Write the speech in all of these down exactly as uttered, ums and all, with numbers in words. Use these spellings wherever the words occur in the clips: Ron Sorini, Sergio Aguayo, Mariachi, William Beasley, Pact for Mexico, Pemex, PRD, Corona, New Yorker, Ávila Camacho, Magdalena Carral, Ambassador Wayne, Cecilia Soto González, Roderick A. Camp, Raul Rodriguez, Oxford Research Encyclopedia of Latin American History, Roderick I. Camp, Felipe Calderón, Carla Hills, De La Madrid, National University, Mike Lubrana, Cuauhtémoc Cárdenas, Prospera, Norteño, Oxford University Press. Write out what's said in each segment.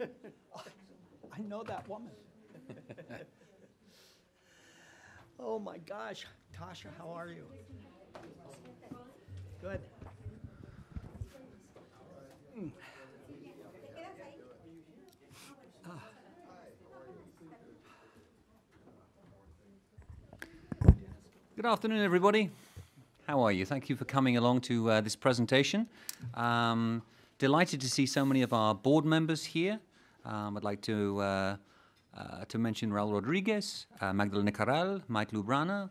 I, I know that woman. Oh my gosh, Tasha, how are you? Good. Mm. Ah. Good afternoon, everybody. How are you? Thank you for coming along to uh, this presentation. Um, delighted to see so many of our board members here. Um, I'd like to uh, uh, to mention Raul Rodriguez, uh, Magdalena Carral, Mike Lubrana,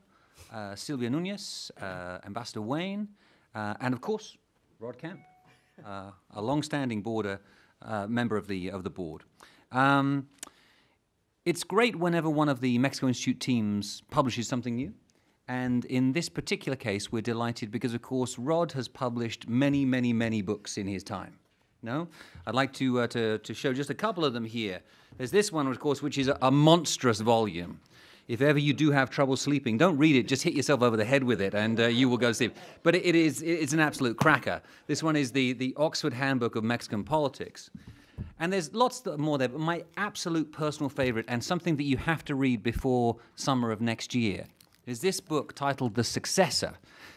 uh, Silvia Nunez, uh, Ambassador Wayne, uh, and of course, Rod Camp, uh, a long-standing border uh, member of the of the board. Um, it's great whenever one of the Mexico Institute teams publishes something new. And in this particular case, we're delighted because, of course, Rod has published many, many, many books in his time. No? I'd like to, uh, to, to show just a couple of them here. There's this one, of course, which is a, a monstrous volume. If ever you do have trouble sleeping, don't read it. Just hit yourself over the head with it, and uh, you will go to sleep. But it, it is, it's an absolute cracker. This one is the, the Oxford Handbook of Mexican Politics. And there's lots more there, but my absolute personal favorite, and something that you have to read before summer of next year, is this book titled The Successor.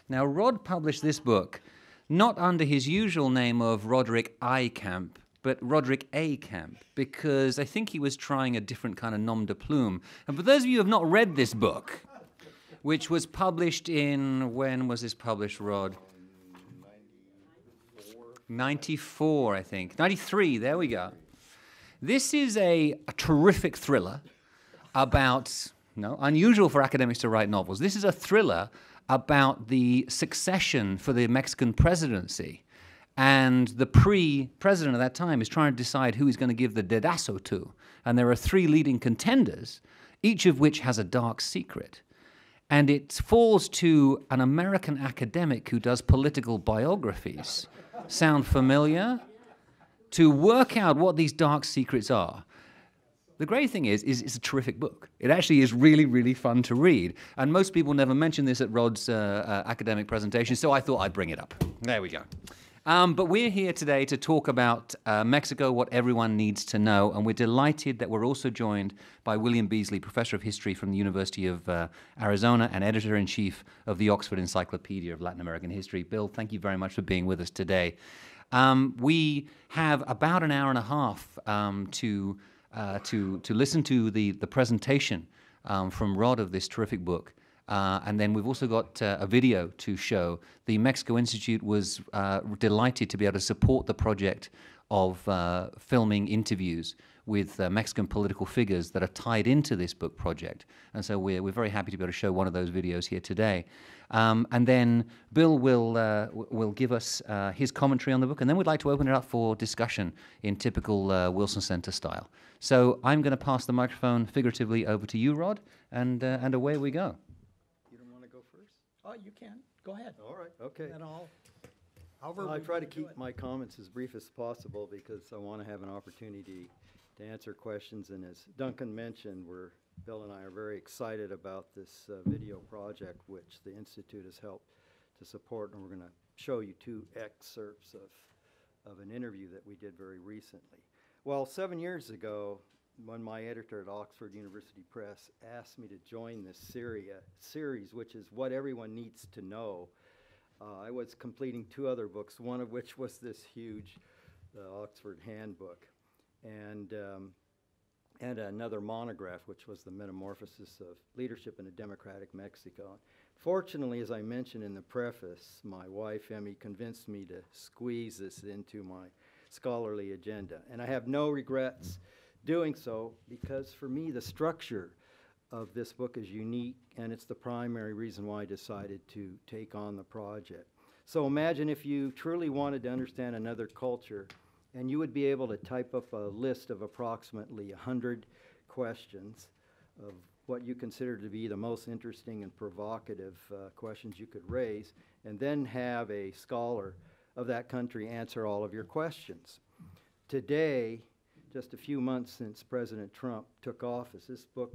Now, Rod published this book not under his usual name of Roderick I. Camp, but Roderick A. Camp, because I think he was trying a different kind of nom de plume. And for those of you who have not read this book, which was published in, when was this published, Rod? ninety-four, I think. ninety-three, there we go. This is a, a terrific thriller about... No, unusual for academics to write novels. This is a thriller about the succession for the Mexican presidency. And the pre-president at that time is trying to decide who he's going to give the dedazo to. And there are three leading contenders, each of which has a dark secret. And it falls to an American academic who does political biographies. Sound familiar? To work out what these dark secrets are. The great thing is, is it's a terrific book. It actually is really, really fun to read. And most people never mention this at Rod's uh, uh, academic presentation, so I thought I'd bring it up. There we go. Um, but we're here today to talk about uh, Mexico, What Everyone Needs to Know, and we're delighted that we're also joined by William Beasley, Professor of History from the University of uh, Arizona and Editor-in-Chief of the Oxford Encyclopedia of Latin American History. Bill, thank you very much for being with us today. Um, we have about an hour and a half um, to... Uh, to, to listen to the, the presentation um, from Rod of this terrific book. Uh, and then we've also got uh, a video to show. The Mexico Institute was uh, delighted to be able to support the project of uh, filming interviews with uh, Mexican political figures that are tied into this book project. And so we're, we're very happy to be able to show one of those videos here today. Um, and then Bill will, uh, will give us uh, his commentary on the book, and then we'd like to open it up for discussion in typical uh, Wilson Center style. So I'm going to pass the microphone figuratively over to you, Rod, and, uh, and away we go. You don't want to go first? Oh, you can. Go ahead. All right. Okay. And I'll, well, I try to keep my comments as brief as possible because I want to have an opportunity to answer questions. And as Duncan mentioned, we're Bill and I are very excited about this uh, video project, which the Institute has helped to support, and we're going to show you two excerpts of, of an interview that we did very recently. Well, seven years ago, when my editor at Oxford University Press asked me to join this seria, series, which is What Everyone Needs to Know, uh, I was completing two other books, one of which was this huge uh, Oxford Handbook. And... Um, and another monograph, which was the Metamorphosis of Leadership in a Democratic Mexico. Fortunately, as I mentioned in the preface, my wife, Emmy, convinced me to squeeze this into my scholarly agenda. And I have no regrets doing so, because for me, the structure of this book is unique, and it's the primary reason why I decided to take on the project. So imagine if you truly wanted to understand another culture, and you would be able to type up a list of approximately one hundred questions of what you consider to be the most interesting and provocative uh, questions you could raise, and then have a scholar of that country answer all of your questions. Today, just a few months since President Trump took office, this book,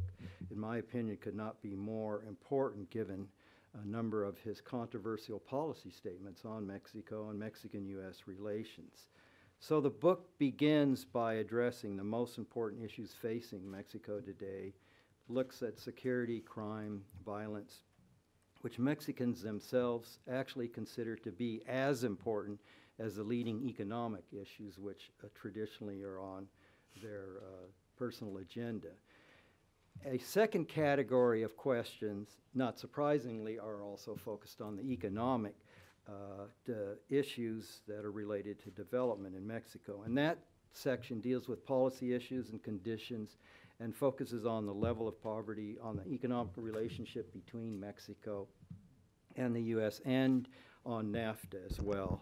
in my opinion, could not be more important given a number of his controversial policy statements on Mexico and Mexican U S relations. So the book begins by addressing the most important issues facing Mexico today, looks at security, crime, violence, which Mexicans themselves actually consider to be as important as the leading economic issues, which uh, traditionally are on their uh, personal agenda. A second category of questions, not surprisingly, are also focused on the economic Uh, the issues that are related to development in Mexico. And that section deals with policy issues and conditions and focuses on the level of poverty, on the economic relationship between Mexico and the U S, and on NAFTA as well.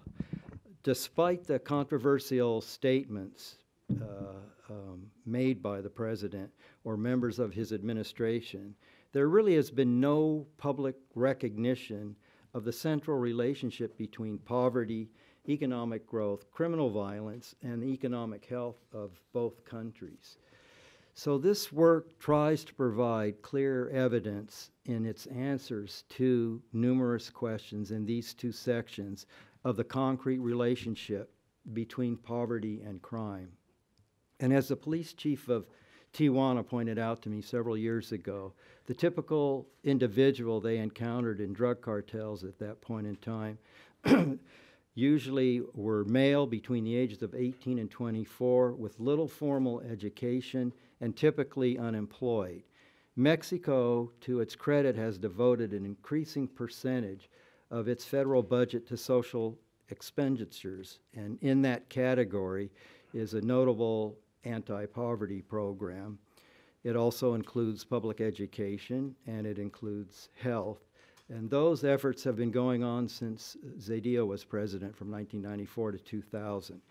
Despite the controversial statements uh, um, made by the president or members of his administration, there really has been no public recognition of the central relationship between poverty, economic growth, criminal violence, and the economic health of both countries. So this work tries to provide clear evidence in its answers to numerous questions in these two sections of the concrete relationship between poverty and crime. And as the police chief of Tijuana pointed out to me several years ago, the typical individual they encountered in drug cartels at that point in time usually were male between the ages of eighteen and twenty-four with little formal education and typically unemployed. Mexico, to its credit, has devoted an increasing percentage of its federal budget to social expenditures, and in that category is a notable anti-poverty program. It also includes public education, and it includes health. And those efforts have been going on since Zedillo was president from nineteen ninety-four to two thousand.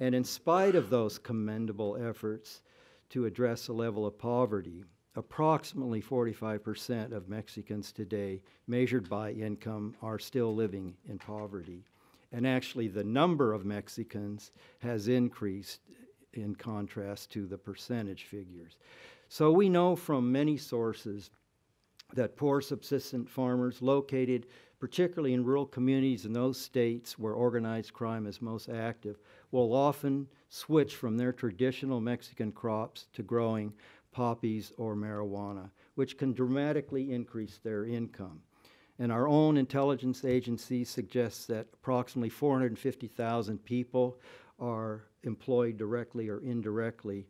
And in spite of those commendable efforts to address the level of poverty, approximately forty-five percent of Mexicans today, measured by income, are still living in poverty. And actually, the number of Mexicans has increased in contrast to the percentage figures. So we know from many sources that poor subsistent farmers located particularly in rural communities in those states where organized crime is most active will often switch from their traditional Mexican crops to growing poppies or marijuana, which can dramatically increase their income. And our own intelligence agency suggests that approximately four hundred fifty thousand people are employed directly or indirectly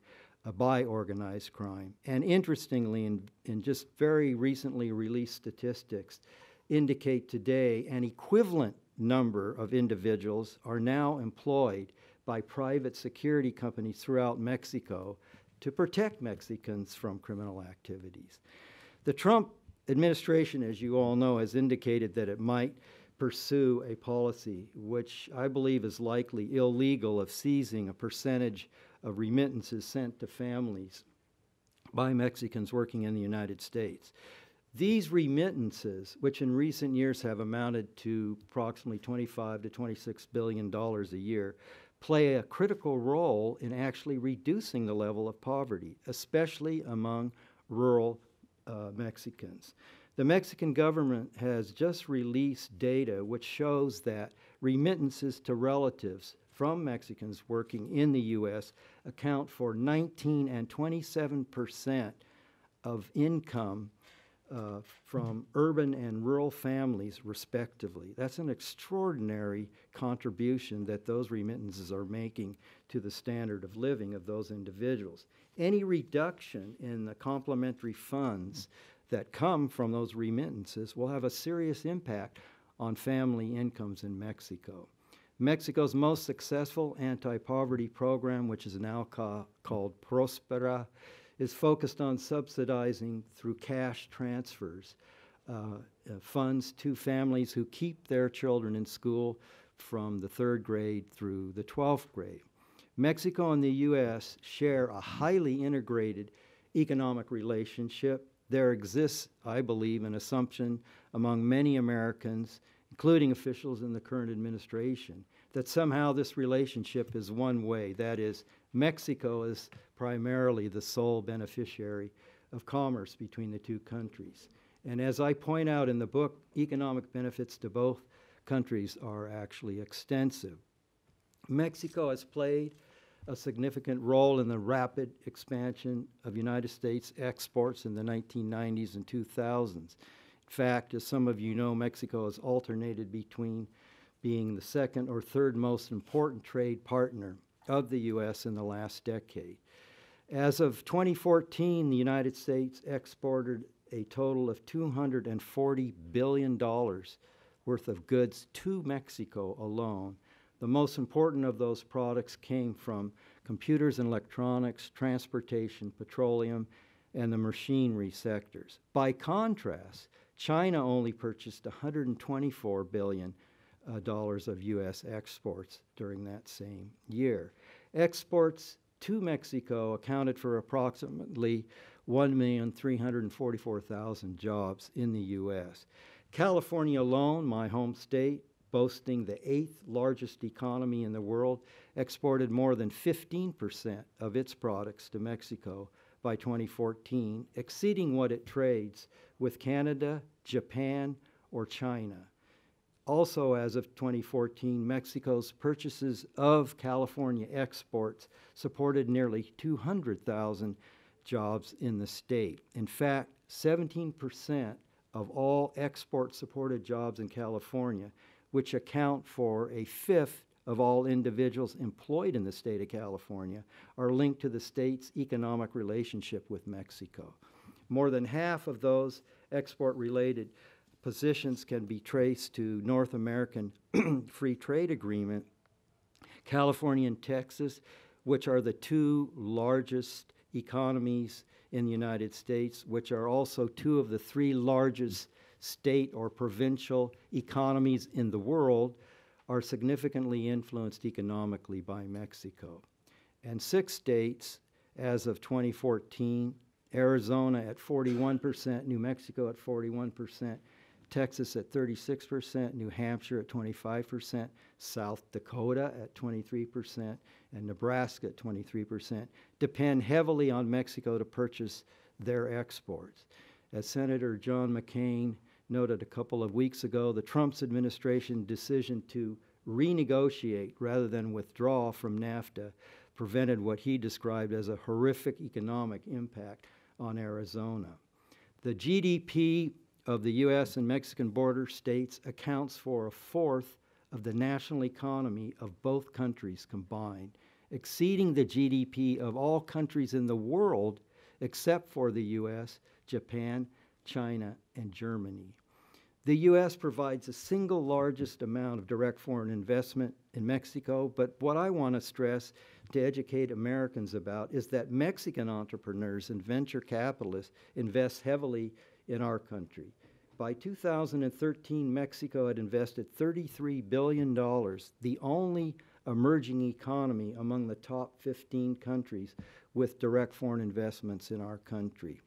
uh, by organized crime. And interestingly, in, in just very recently released statistics, indicate today an equivalent number of individuals are now employed by private security companies throughout Mexico to protect Mexicans from criminal activities. The Trump administration, as you all know, has indicated that it might pursue a policy, which I believe is likely illegal, of seizing a percentage of remittances sent to families by Mexicans working in the United States. These remittances, which in recent years have amounted to approximately twenty-five to twenty-six billion dollars a year, play a critical role in actually reducing the level of poverty, especially among rural uh, Mexicans. The Mexican government has just released data which shows that remittances to relatives from Mexicans working in the U S account for nineteen and twenty-seven percent of income uh, from urban and rural families, respectively. That's an extraordinary contribution that those remittances are making to the standard of living of those individuals. Any reduction in the complementary funds that come from those remittances will have a serious impact on family incomes in Mexico. Mexico's most successful anti-poverty program, which is now ca called Prospera, is focused on subsidizing through cash transfers uh, uh, funds to families who keep their children in school from the third grade through the twelfth grade. Mexico and the U S share a highly integrated economic relationship. There exists, I believe, an assumption among many Americans, including officials in the current administration, that somehow this relationship is one way. That is, Mexico is primarily the sole beneficiary of commerce between the two countries. And as I point out in the book, economic benefits to both countries are actually extensive. Mexico has played a significant role in the rapid expansion of United States exports in the nineteen nineties and two thousands. In fact, as some of you know, Mexico has alternated between being the second or third most important trade partner of the U S in the last decade. As of twenty fourteen, the United States exported a total of two hundred forty billion dollars worth of goods to Mexico alone. The most important of those products came from computers and electronics, transportation, petroleum, and the machinery sectors. By contrast, China only purchased one hundred twenty-four billion dollars uh, dollars of U S exports during that same year. Exports to Mexico accounted for approximately one million three hundred forty-four thousand jobs in the U S. California alone, my home state, boasting the eighth largest economy in the world, exported more than fifteen percent of its products to Mexico by twenty fourteen, exceeding what it trades with Canada, Japan, or China. Also, as of twenty fourteen, Mexico's purchases of California exports supported nearly two hundred thousand jobs in the state. In fact, seventeen percent of all export-supported jobs in California, which account for a fifth of all individuals employed in the state of California, are linked to the state's economic relationship with Mexico. More than half of those export-related positions can be traced to North American Free Trade Agreement. California and Texas, which are the two largest economies in the United States, which are also two of the three largest state or provincial economies in the world, are significantly influenced economically by Mexico. And six states, as of twenty fourteen, Arizona at forty-one percent, New Mexico at forty-one percent, Texas at thirty-six percent, New Hampshire at twenty-five percent, South Dakota at twenty-three percent, and Nebraska at twenty-three percent, depend heavily on Mexico to purchase their exports. As Senator John McCain noted a couple of weeks ago, the Trump's administration decision to renegotiate rather than withdraw from NAFTA prevented what he described as a horrific economic impact on Arizona. The G D P of the U S and Mexican border states accounts for a fourth of the national economy of both countries combined, exceeding the G D P of all countries in the world except for the U S, Japan, China, and Germany. The U S provides the single largest amount of direct foreign investment in Mexico, but what I want to stress to educate Americans about is that Mexican entrepreneurs and venture capitalists invest heavily in our country. By two thousand thirteen, Mexico had invested thirty-three billion dollars, the only emerging economy among the top fifteen countries with direct foreign investments in our country.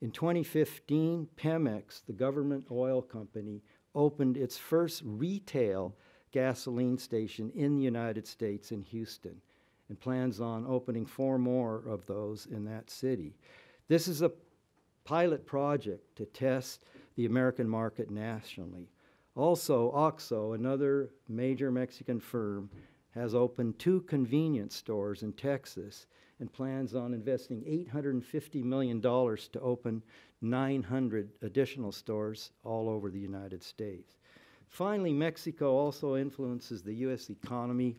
In twenty fifteen, Pemex, the government oil company, opened its first retail gasoline station in the United States in Houston, and plans on opening four more of those in that city. This is a pilot project to test the American market nationally. Also, OXXO, another major Mexican firm, has opened two convenience stores in Texas and plans on investing eight hundred fifty million dollars to open nine hundred additional stores all over the United States. Finally, Mexico also influences the U S economy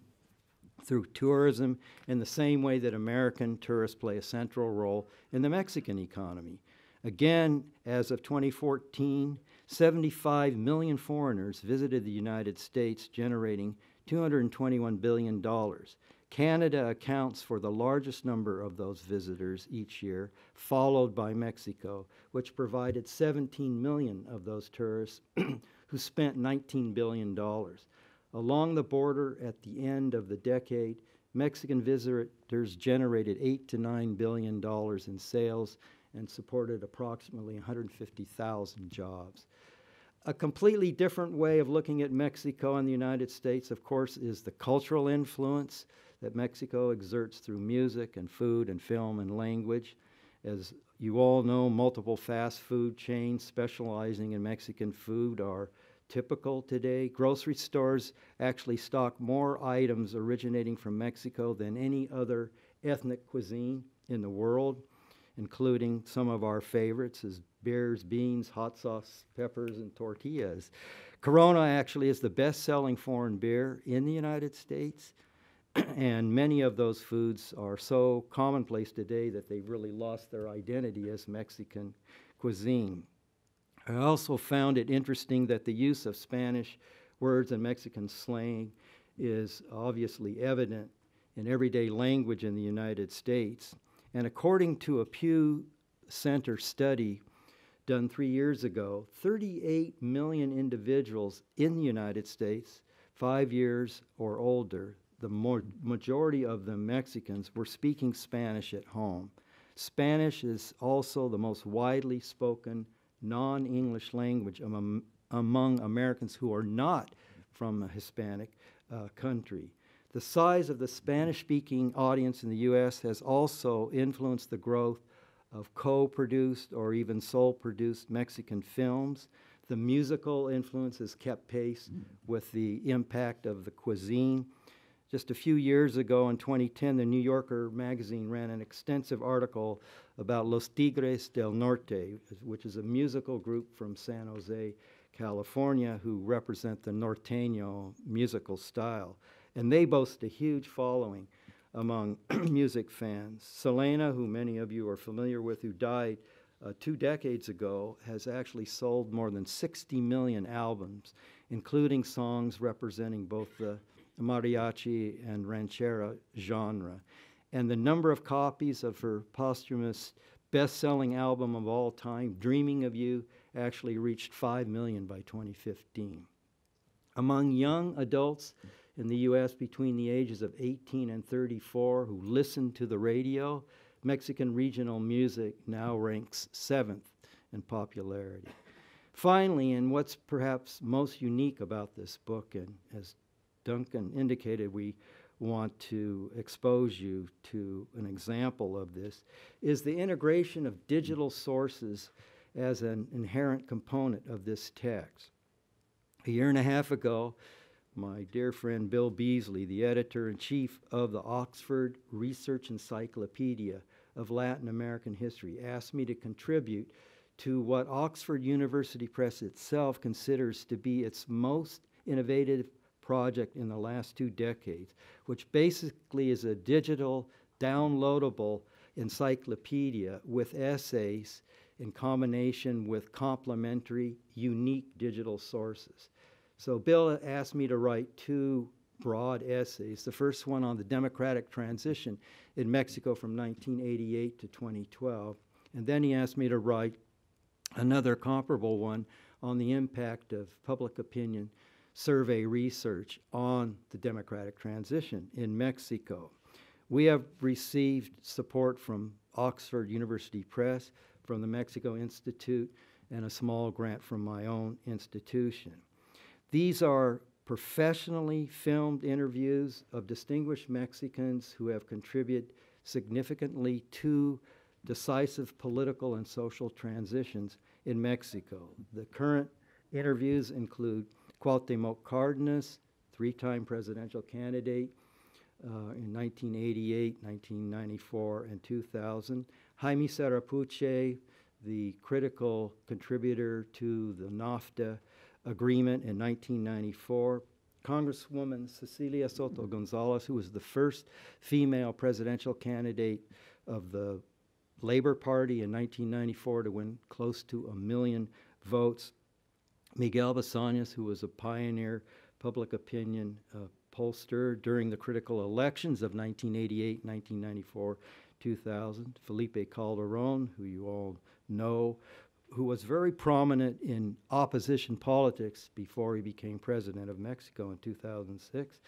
through tourism in the same way that American tourists play a central role in the Mexican economy. Again, as of twenty fourteen, seventy-five million foreigners visited the United States, generating two hundred twenty-one billion dollars. Canada accounts for the largest number of those visitors each year, followed by Mexico, which provided seventeen million of those tourists who spent nineteen billion dollars. Along the border at the end of the decade, Mexican visitors generated eight to nine billion dollars in sales and supported approximately one hundred fifty thousand jobs. A completely different way of looking at Mexico and the United States, of course, is the cultural influence that Mexico exerts through music and food and film and language. As you all know, multiple fast food chains specializing in Mexican food are typical today. Grocery stores actually stock more items originating from Mexico than any other ethnic cuisine in the world, including some of our favorites as beers, beans, hot sauce, peppers, and tortillas. Corona actually is the best-selling foreign beer in the United States, and many of those foods are so commonplace today that they've really lost their identity as Mexican cuisine. I also found it interesting that the use of Spanish words and Mexican slang is obviously evident in everyday language in the United States. And according to a Pew Center study done three years ago, thirty-eight million individuals in the United States, five years or older, the more majority of them Mexicans, were speaking Spanish at home. Spanish is also the most widely spoken non-English language among, among Americans who are not from a Hispanic uh, country. The size of the Spanish-speaking audience in the U S has also influenced the growth of co-produced or even sole-produced Mexican films. The musical influence has kept pace with the impact of the cuisine. Just a few years ago, in twenty ten, the New Yorker magazine ran an extensive article about Los Tigres del Norte, which is a musical group from San Jose, California, who represent the norteño musical style. And they boast a huge following among music fans. Selena, who many of you are familiar with, who died uh, two decades ago, has actually sold more than sixty million albums, including songs representing both the mariachi and ranchera genre. And the number of copies of her posthumous best-selling album of all time, Dreaming of You, actually reached five million by twenty fifteen. Among young adults in the U S between the ages of eighteen and thirty-four who listened to the radio, Mexican regional music now ranks seventh in popularity. Finally, and what's perhaps most unique about this book, and as Duncan indicated, we want to expose you to an example of this, is the integration of digital sources as an inherent component of this text. A year and a half ago, my dear friend Bill Beasley, the editor-in-chief of the Oxford Research Encyclopedia of Latin American History, asked me to contribute to what Oxford University Press itself considers to be its most innovative project in the last two decades, which basically is a digital, downloadable encyclopedia with essays in combination with complementary, unique digital sources. So Bill asked me to write two broad essays, the first one on the democratic transition in Mexico from nineteen eighty-eight to twenty twelve, and then he asked me to write another comparable one on the impact of public opinion survey research on the democratic transition in Mexico. We have received support from Oxford University Press, from the Mexico Institute, and a small grant from my own institution. These are professionally filmed interviews of distinguished Mexicans who have contributed significantly to decisive political and social transitions in Mexico. The current interviews include Cuauhtémoc Cárdenas, three-time presidential candidate uh, in nineteen eighty-eight, nineteen ninety-four, and two thousand. Jaime Serra Puche, the critical contributor to the NAFTA agreement in nineteen ninety-four. Congresswoman Cecilia Soto Gonzalez, who was the first female presidential candidate of the Labor Party in nineteen ninety-four to win close to a million votes. Miguel Basáñez, who was a pioneer public opinion uh, pollster during the critical elections of nineteen eighty-eight, nineteen ninety-four, two thousand. Felipe Calderón, who you all know, who was very prominent in opposition politics before he became president of Mexico in two thousand six.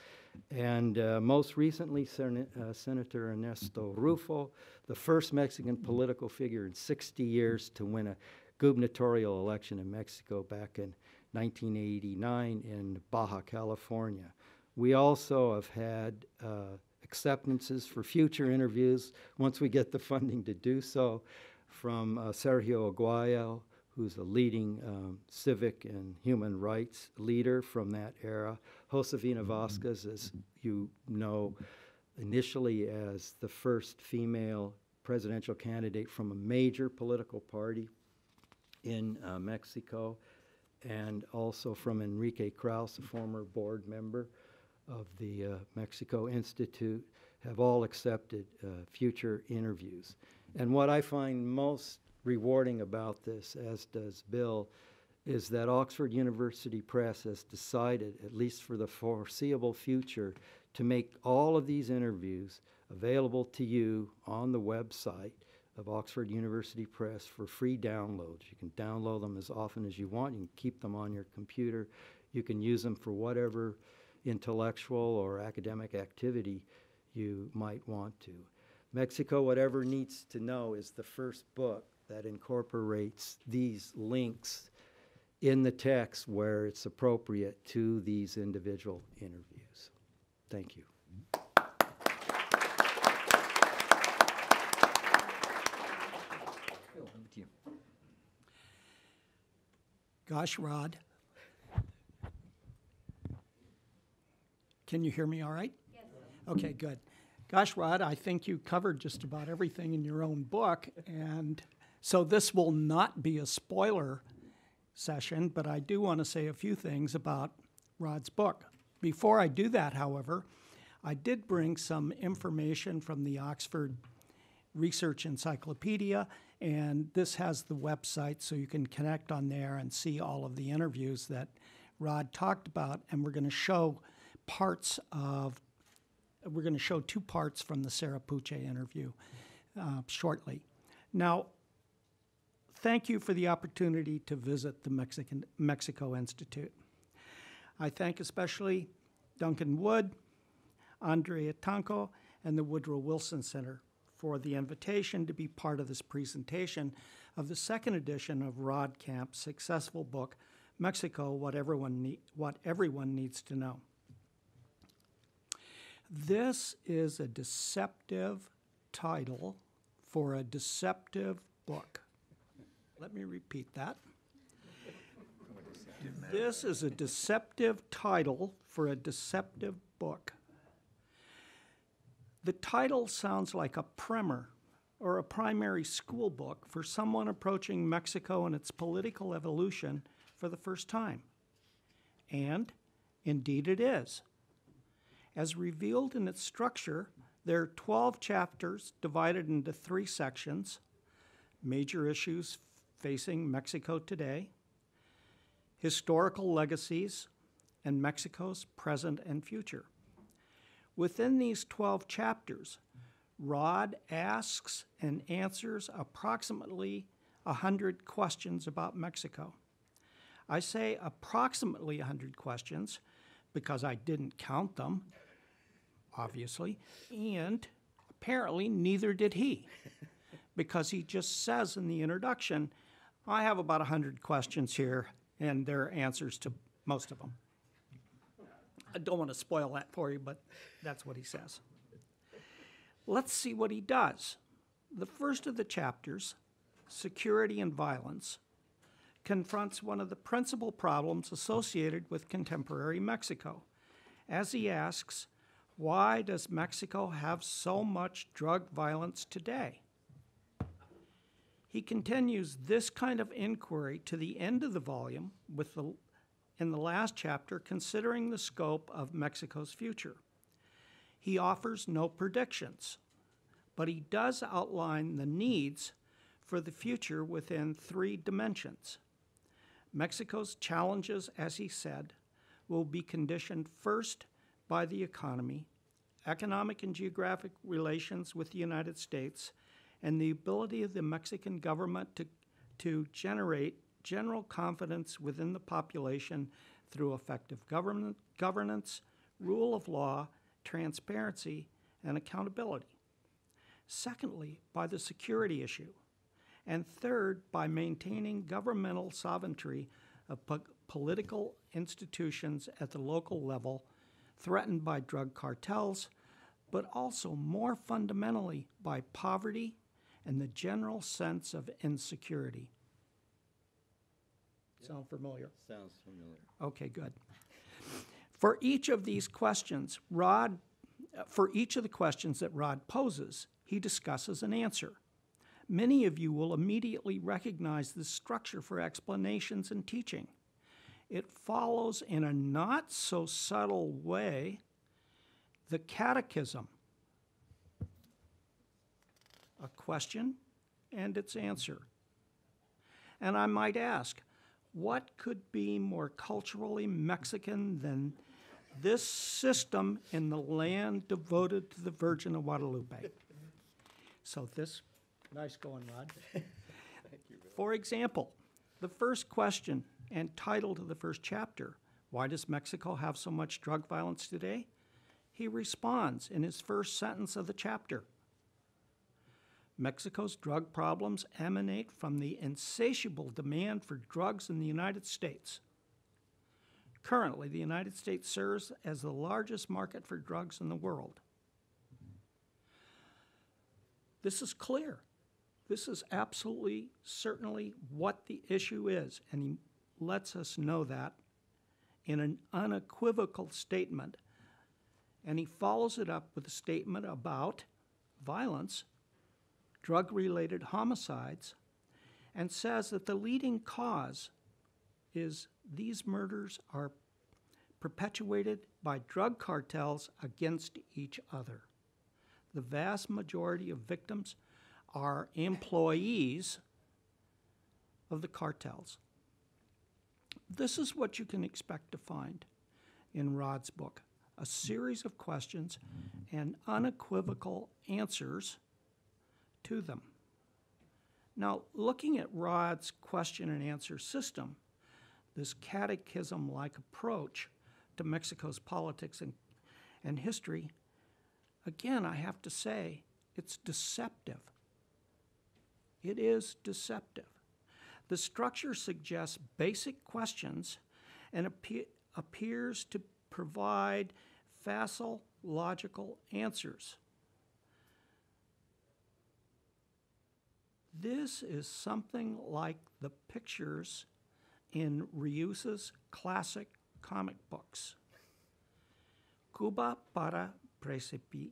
And uh, most recently, Sen uh, Senator Ernesto Rufo, the first Mexican political figure in sixty years to win a gubernatorial election in Mexico back in nineteen eighty-nine in Baja California. We also have had uh, acceptances for future interviews, once we get the funding to do so, from uh, Sergio Aguayo, who's a leading um, civic and human rights leader from that era. Josefina Vasquez, as you know, initially as the first female presidential candidate from a major political party in uh, Mexico, and also from Enrique Krauss, a former board member of the uh, Mexico Institute, have all accepted uh, future interviews. And what I find most rewarding about this, as does Bill, is that Oxford University Press has decided, at least for the foreseeable future, to make all of these interviews available to you on the website of Oxford University Press for free downloads. You can download them as often as you want. You can keep them on your computer. You can use them for whatever intellectual or academic activity you might want to. Mexico, What Everyone Needs to Know is the first book that incorporates these links in the text where it's appropriate to these individual interviews. Thank you. Gosh, Rod. Can you hear me all right? Yes. Okay, good. Gosh, Rod, I think you covered just about everything in your own book, and so this will not be a spoiler session, but I do want to say a few things about Rod's book. Before I do that, however, I did bring some information from the Oxford Research Encyclopedia, and this has the website, so you can connect on there and see all of the interviews that Rod talked about. And we're going to show parts of, we're going to show two parts from the Serra Puche interview uh, shortly. Now, thank you for the opportunity to visit the Mexican, Mexico Institute. I thank especially Duncan Wood, Andrea Tanco, and the Woodrow Wilson Center for the invitation to be part of this presentation of the second edition of Rod Camp's successful book, Mexico, What Everyone Ne- What Everyone Needs to Know. This is a deceptive title for a deceptive book. Let me repeat that. This is a deceptive title for a deceptive book. The title sounds like a primer or a primary school book for someone approaching Mexico and its political evolution for the first time. And indeed it is. As revealed in its structure, there are twelve chapters divided into three sections: major issues facing Mexico today, historical legacies, and Mexico's present and future. Within these twelve chapters, Rod asks and answers approximately one hundred questions about Mexico. I say approximately one hundred questions because I didn't count them, obviously, and apparently neither did he, because he just says in the introduction, I have about one hundred questions here, and there are answers to most of them. I don't want to spoil that for you, but that's what he says. Let's see what he does. The first of the chapters, Security and Violence, confronts one of the principal problems associated with contemporary Mexico, as he asks, why does Mexico have so much drug violence today? He continues this kind of inquiry to the end of the volume with the in the last chapter, considering the scope of Mexico's future. He offers no predictions, but he does outline the needs for the future within three dimensions. Mexico's challenges, as he said, will be conditioned first by the economy, economic and geographic relations with the United States, and the ability of the Mexican government to, to generate general confidence within the population through effective government, governance, rule of law, transparency, and accountability. Secondly, by the security issue. And third, by maintaining governmental sovereignty of po political institutions at the local level threatened by drug cartels, but also more fundamentally by poverty and the general sense of insecurity. Sound familiar? Sounds familiar. Okay, good. For each of these questions, Rod, for each of the questions that Rod poses, he discusses an answer. Many of you will immediately recognize this structure for explanations and teaching. It follows in a not-so-subtle way the catechism, a question and its answer. And I might ask, what could be more culturally Mexican than this system in the land devoted to the Virgin of Guadalupe? So this, nice going, Rod. Thank you, Bill. For example, the first question and title to the first chapter, why does Mexico have so much drug violence today? He responds in his first sentence of the chapter. Mexico's drug problems emanate from the insatiable demand for drugs in the United States. Currently, the United States serves as the largest market for drugs in the world. This is clear. This is absolutely, certainly what the issue is, and he lets us know that in an unequivocal statement, and he follows it up with a statement about violence, drug-related homicides, and says that the leading cause is these murders are perpetuated by drug cartels against each other. The vast majority of victims are employees of the cartels. This is what you can expect to find in Rod's book, a series of questions and unequivocal answers to them. Now, looking at Rod's question and answer system, this catechism-like approach to Mexico's politics and, and history, again, I have to say, it's deceptive. It is deceptive. The structure suggests basic questions and appe- appears to provide facile, logical answers. This is something like the pictures in Ryusa's classic comic books. Cuba para precipiante,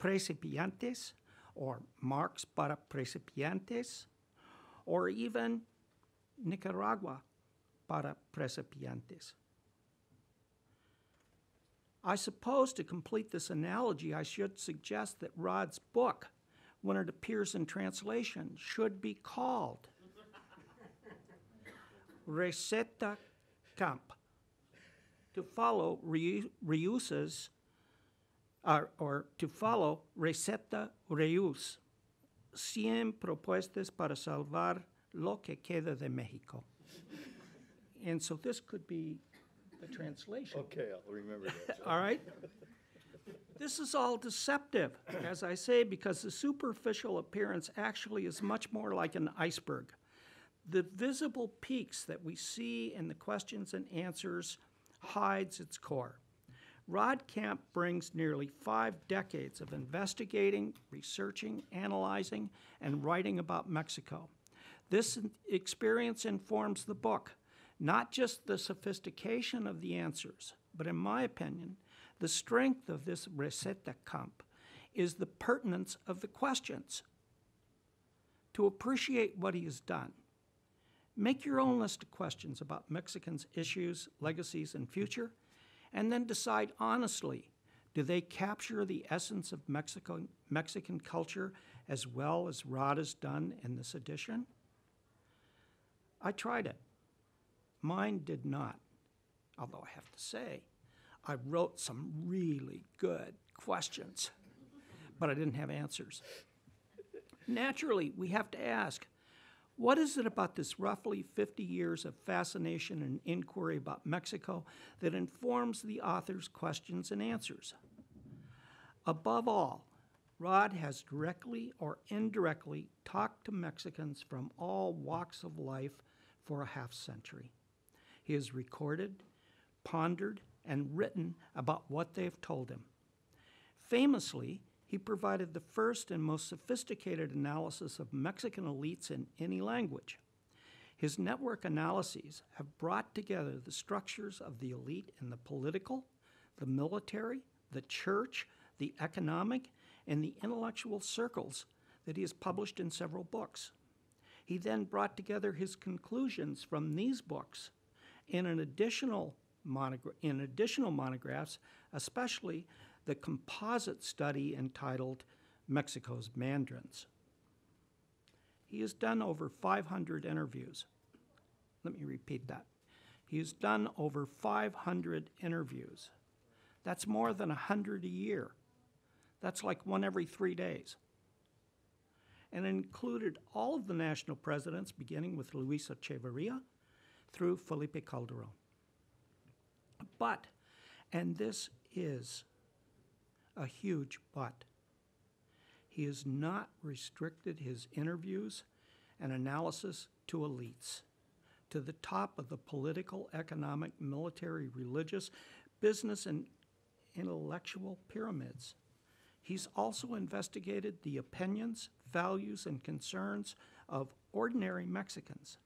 precipiantes, or Marx para precipiantes, or even Nicaragua para precipiantes. I suppose to complete this analogy, I should suggest that Rod's book, when it appears in translation, should be called Receta Camp, to follow Reyes, uh, or to follow Receta Reyes, cien propuestas para salvar lo que queda de México. And so this could be the translation. Okay, I'll remember that. All right? This is all deceptive, as I say, because the superficial appearance actually is much more like an iceberg. The visible peaks that we see in the questions and answers hides its core. Rod Camp brings nearly five decades of investigating, researching, analyzing, and writing about Mexico. This experience informs the book, not just the sophistication of the answers, but in my opinion, the strength of this Receta Camp is the pertinence of the questions. To appreciate what he has done, make your own list of questions about Mexicans' issues, legacies, and future, and then decide honestly, do they capture the essence of Mexico, Mexican culture as well as Rod has done in this edition? I tried it. Mine did not, although I have to say, I wrote some really good questions, but I didn't have answers. Naturally, we have to ask, what is it about this roughly fifty years of fascination and inquiry about Mexico that informs the author's questions and answers? Above all, Rod has directly or indirectly talked to Mexicans from all walks of life for a half century. He has recorded, pondered, and written about what they've told him. Famously, he provided the first and most sophisticated analysis of Mexican elites in any language. His network analyses have brought together the structures of the elite in the political, the military, the church, the economic, and the intellectual circles that he has published in several books. He then brought together his conclusions from these books in an additional monogra- in additional monographs, especially the composite study entitled Mexico's Mandarins. He has done over five hundred interviews. Let me repeat that. He has done over five hundred interviews. That's more than one hundred a year. That's like one every three days. And included all of the national presidents, beginning with Luis Echeverria through Felipe Calderón. But, and this is a huge but, he has not restricted his interviews and analysis to elites, to the top of the political, economic, military, religious, business, and intellectual pyramids. He's also investigated the opinions, values, and concerns of ordinary Mexicans.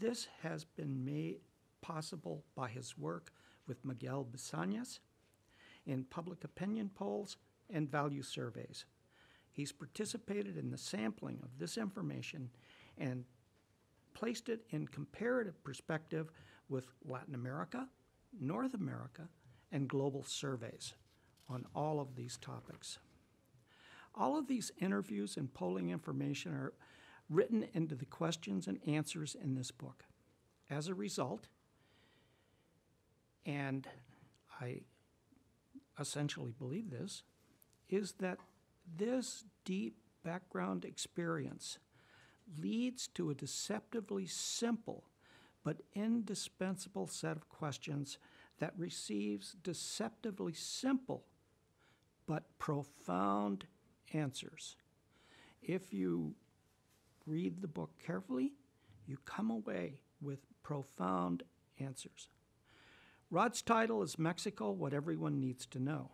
This has been made possible by his work with Miguel Basáñez in public opinion polls and value surveys. He's participated in the sampling of this information and placed it in comparative perspective with Latin America, North America, and global surveys on all of these topics. All of these interviews and polling information are written into the questions and answers in this book. As a result, and I essentially believe this, is that this deep background experience leads to a deceptively simple but indispensable set of questions that receives deceptively simple but profound answers. If you read the book carefully, you come away with profound answers. Rod's title is Mexico, What Everyone Needs to Know,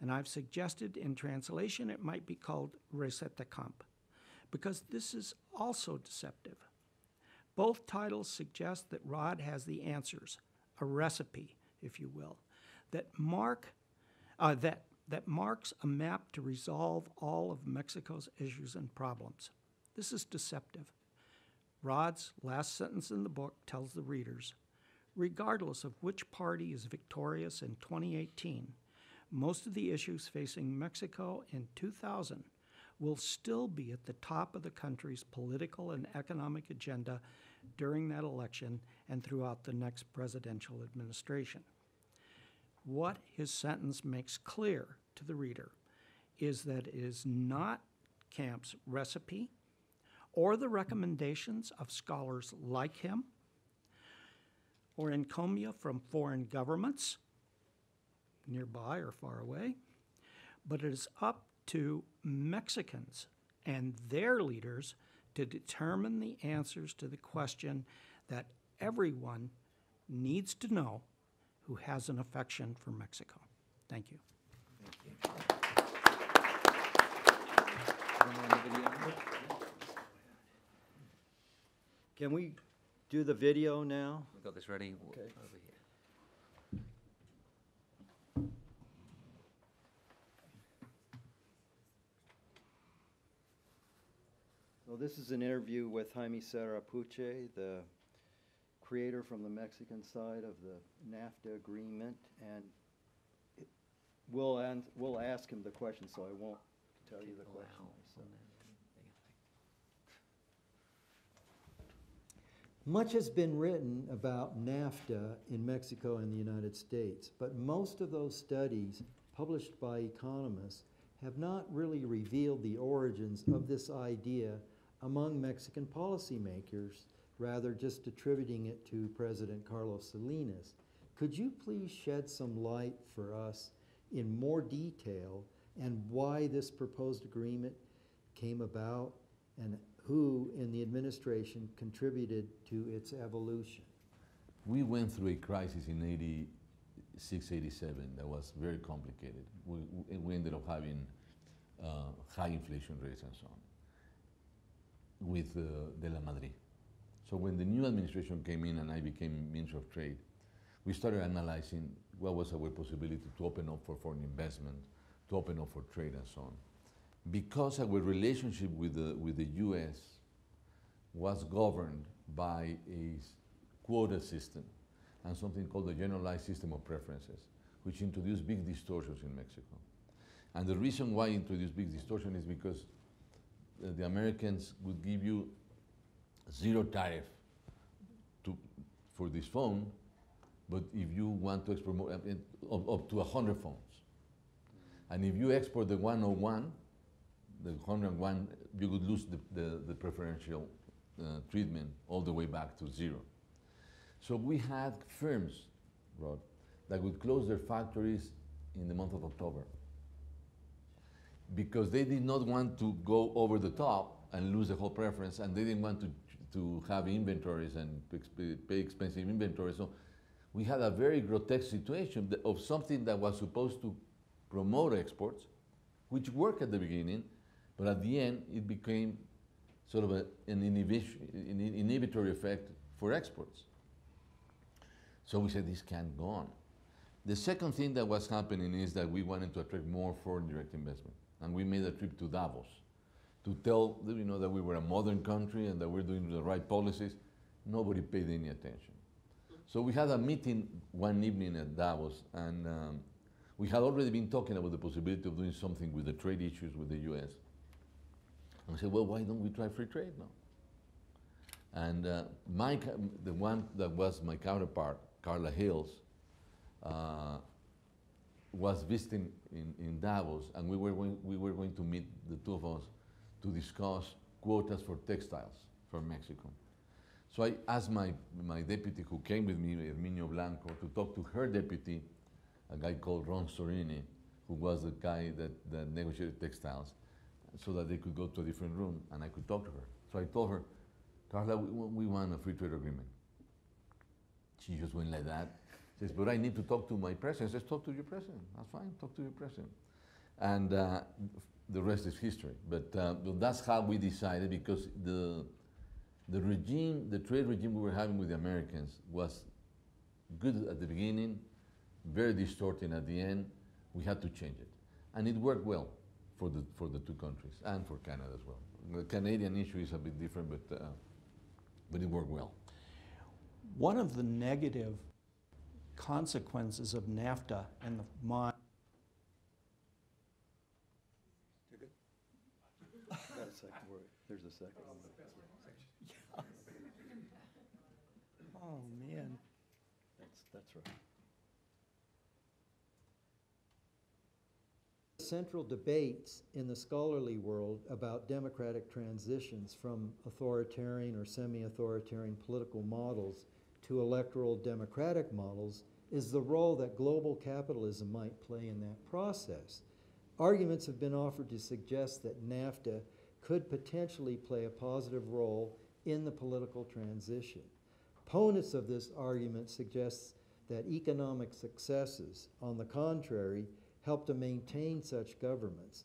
and I've suggested in translation it might be called Receta Camp, because this is also deceptive. Both titles suggest that Rod has the answers, a recipe, if you will, that mark uh, that that marks a map to resolve all of Mexico's issues and problems. This is deceptive. Rod's last sentence in the book tells the readers, regardless of which party is victorious in twenty eighteen, most of the issues facing Mexico in two thousand will still be at the top of the country's political and economic agenda during that election and throughout the next presidential administration. What his sentence makes clear to the reader is that it is not Camp's recipe or the recommendations of scholars like him or encomia from foreign governments, nearby or far away, but it is up to Mexicans and their leaders to determine the answers to the question that everyone needs to know who has an affection for Mexico. Thank you. Thank you. Can we do the video now? We got this ready. Okay. Over here. So this is an interview with Jaime Serra Puche, the creator from the Mexican side of the NAFTA agreement, and it, we'll, and we'll ask him the question, so I won't tell you the question. So. Much has been written about NAFTA in Mexico and the United States, but most of those studies published by economists have not really revealed the origins of this idea among Mexican policymakers, rather just attributing it to President Carlos Salinas. Could you please shed some light for us in more detail and why this proposed agreement came about and who in the administration contributed to its evolution? We went through a crisis in eighty-six, eighty-seven that was very complicated. We, we ended up having uh, high inflation rates and so on with uh, De La Madrid. So when the new administration came in and I became Minister of Trade, we started analyzing what was our possibility to open up for foreign investment, to open up for trade and so on. Because our relationship with the, with the U S was governed by a quota system and something called the generalized system of preferences, which introduced big distortions in Mexico. And the reason why it introduced big distortion is because the Americans would give you zero tariff to, for this phone, but if you want to export more, up, up to one hundred phones. And if you export the one oh one, the one oh one, you would lose the, the, the preferential uh, treatment all the way back to zero. So we had firms, Rod, that would close their factories in the month of October because they did not want to go over the top and lose the whole preference, and they didn't want to, to have inventories and pay expensive inventories. So we had a very grotesque situation of something that was supposed to promote exports, which worked at the beginning, but at the end it became sort of a, an, inhibition, an inhibitory effect for exports. So we said, this can't go on. The second thing that was happening is that we wanted to attract more foreign direct investment. And we made a trip to Davos to tell them, you know, that we were a modern country and that we're doing the right policies. Nobody paid any attention. So we had a meeting one evening at Davos, and um, we had already been talking about the possibility of doing something with the trade issues with the U S. And I said, well, why don't we try free trade now? And uh, Mike, the one that was my counterpart, Carla Hills, uh, was visiting in, in Davos, and we were, going, we were going to meet, the two of us, to discuss quotas for textiles from Mexico. So I asked my, my deputy who came with me, Herminio Blanco, to talk to her deputy, a guy called Ron Sorini, who was the guy that, that negotiated textiles, so that they could go to a different room and I could talk to her. So I told her, Carla, we, we want a free trade agreement. She just went like that. She says, but I need to talk to my president. Says, talk to your president. That's fine, talk to your president. And uh, the rest is history. But uh, that's how we decided, because the, the regime, the trade regime we were having with the Americans was good at the beginning, very distorting at the end. We had to change it. And it worked well for the, for the two countries and for Canada as well. The Canadian issue is a bit different, but, uh, but it worked well. One of the negative consequences of NAFTA and the mine. Not a second word. There's a second. Yeah. Oh man. That's that's right. Central debates in the scholarly world about democratic transitions from authoritarian or semi-authoritarian political models to electoral democratic models is the role that global capitalism might play in that process. Arguments have been offered to suggest that NAFTA could potentially play a positive role in the political transition. Opponents of this argument suggest that economic successes, on the contrary, help to maintain such governments.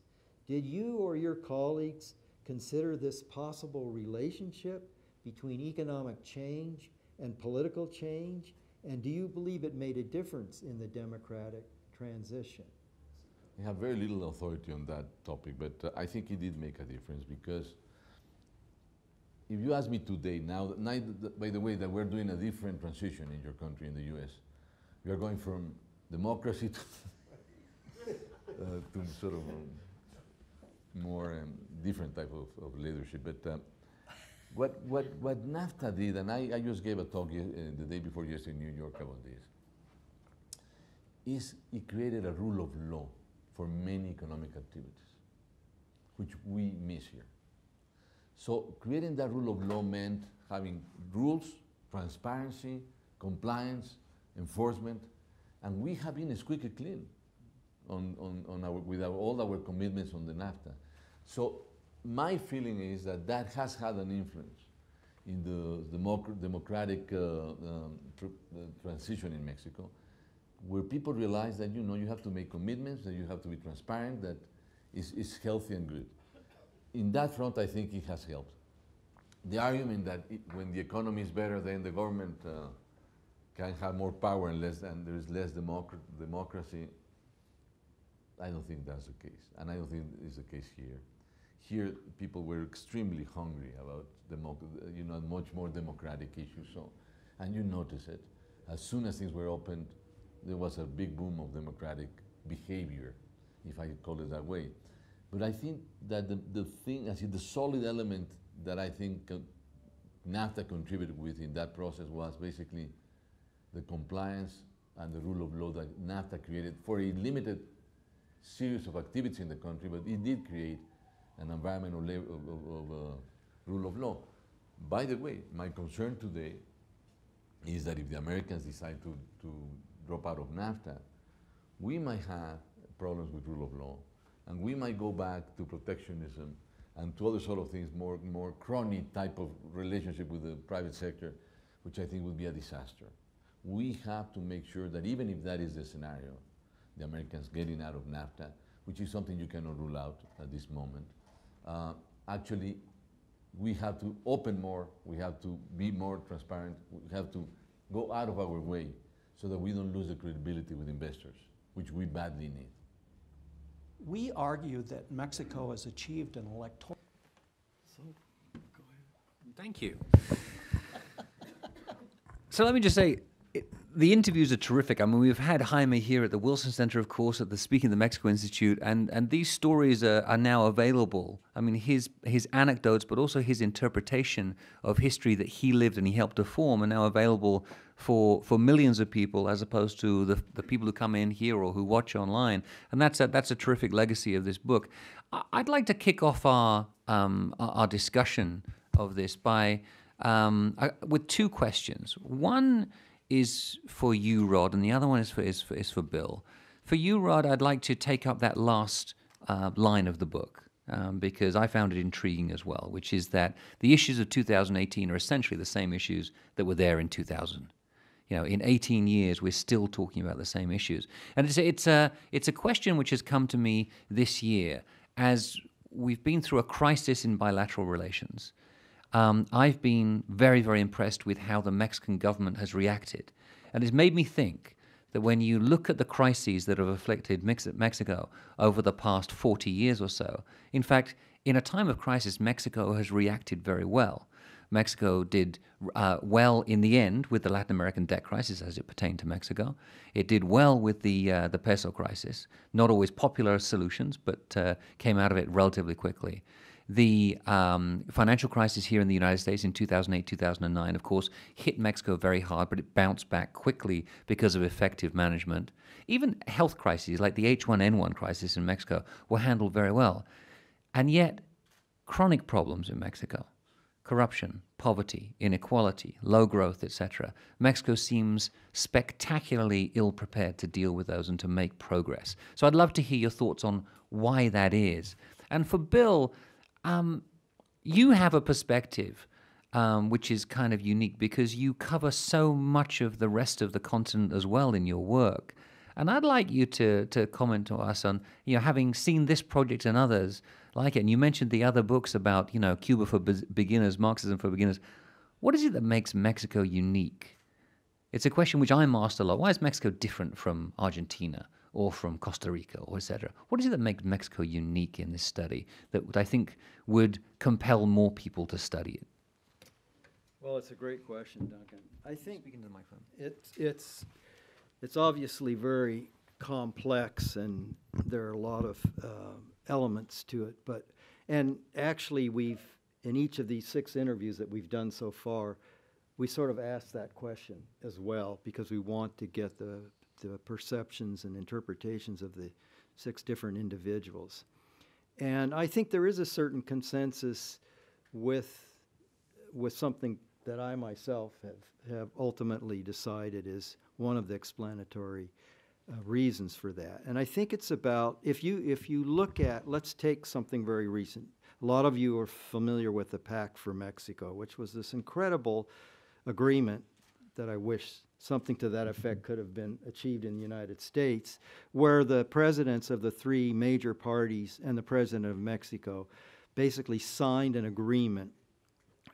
Did you or your colleagues consider this possible relationship between economic change and political change? And do you believe it made a difference in the democratic transition? I have very little authority on that topic, but uh, I think it did make a difference, because if you ask me today, now, by the way, that we're doing a different transition in your country, in the U S. You're going from democracy to Uh, to sort of um, more um, different type of, of leadership. But um, what, what, what NAFTA did, and I, I just gave a talk uh, the day before yesterday in New York about this, is it created a rule of law for many economic activities, which we miss here. So creating that rule of law meant having rules, transparency, compliance, enforcement, and we have been squeaky clean on, on, on our, with our, all our commitments on the NAFTA. So my feeling is that that has had an influence in the, the democ democratic uh, um, tr the transition in Mexico, where people realize that, you know, you have to make commitments, that you have to be transparent, that is, is healthy and good. In that front, I think it has helped. the argument that it, when the economy is better, then the government uh, can have more power and less, and there is less democr- democracy, I don't think that's the case, and I don't think it's the case here. Here, people were extremely hungry about democ- you know, much more democratic issues. So, and you notice it. As soon as things were opened, there was a big boom of democratic behavior, if I could call it that way. But I think that the, the thing, I see the solid element that I think NAFTA contributed with in that process was basically the compliance and the rule of law that NAFTA created for a limited series of activities in the country, but it did create an environment of, labor, of, of, of uh, rule of law. By the way, my concern today is that if the Americans decide to, to drop out of NAFTA, we might have problems with rule of law, and we might go back to protectionism and to other sort of things, more, more crony type of relationship with the private sector, which I think would be a disaster. We have to make sure that even if that is the scenario, the Americans getting out of NAFTA, which is something you cannot rule out at this moment, Uh, actually, we have to open more, we have to be more transparent, we have to go out of our way so that we don't lose the credibility with investors, which we badly need. We argue that Mexico has achieved an electoral... So, go ahead. Thank you. So let me just say, it, the interviews are terrific. I mean, we've had Jaime here at the Wilson Center, of course, at the Speaking of the Mexico Institute, and, and these stories are, are now available. I mean, his, his anecdotes, but also his interpretation of history that he lived and he helped to form are now available for, for millions of people, as opposed to the, the people who come in here or who watch online. And that's a, that's a terrific legacy of this book. I'd like to kick off our, um, our discussion of this by um, uh, with two questions. One is for you, Rod, and the other one is for, is for, is for Bill. For you, Rod, I'd like to take up that last uh, line of the book, um, because I found it intriguing as well, which is that the issues of two thousand eighteen are essentially the same issues that were there in two thousand. You know, in eighteen years, we're still talking about the same issues. And it's, it's, a, it's a question which has come to me this year, as we've been through a crisis in bilateral relations. Um, I've been very, very impressed with how the Mexican government has reacted. And it's made me think that when you look at the crises that have afflicted Mex- Mexico over the past forty years or so, in fact, in a time of crisis, Mexico has reacted very well. Mexico did uh, well in the end with the Latin American debt crisis as it pertained to Mexico. It did well with the, uh, the peso crisis. Not always popular solutions, but uh, came out of it relatively quickly. The um, financial crisis here in the United States in two thousand eight, two thousand nine, of course, hit Mexico very hard, but it bounced back quickly because of effective management. Even health crises like the H one N one crisis in Mexico were handled very well. And yet, chronic problems in Mexico, corruption, poverty, inequality, low growth, et cetera. Mexico seems spectacularly ill-prepared to deal with those and to make progress. So I'd love to hear your thoughts on why that is. And for Bill, Um, you have a perspective um, which is kind of unique because you cover so much of the rest of the continent as well in your work. And I'd like you to, to comment to us on, you know, having seen this project and others like it, and you mentioned the other books about, you know, Cuba for Be- Beginners, Marxism for Beginners. What is it that makes Mexico unique? It's a question which I'm asked a lot. Why is Mexico different from Argentina or from Costa Rica, or et cetera? What is it that makes Mexico unique in this study that I think would compel more people to study it? Well, it's a great question, Duncan. I think Speaking to the microphone. It's, it's, it's obviously very complex, and there are a lot of uh, elements to it. But, and actually, we've, in each of these six interviews that we've done so far, we sort of asked that question as well, because we want to get the the perceptions and interpretations of the six different individuals. And I think there is a certain consensus with, with something that I myself have, have ultimately decided is one of the explanatory uh, reasons for that. And I think it's about, if you, if you look at, let's take something very recent. A lot of you are familiar with the Pact for Mexico, which was this incredible agreement that I wish something to that effect could have been achieved in the United States, where the presidents of the three major parties and the president of Mexico basically signed an agreement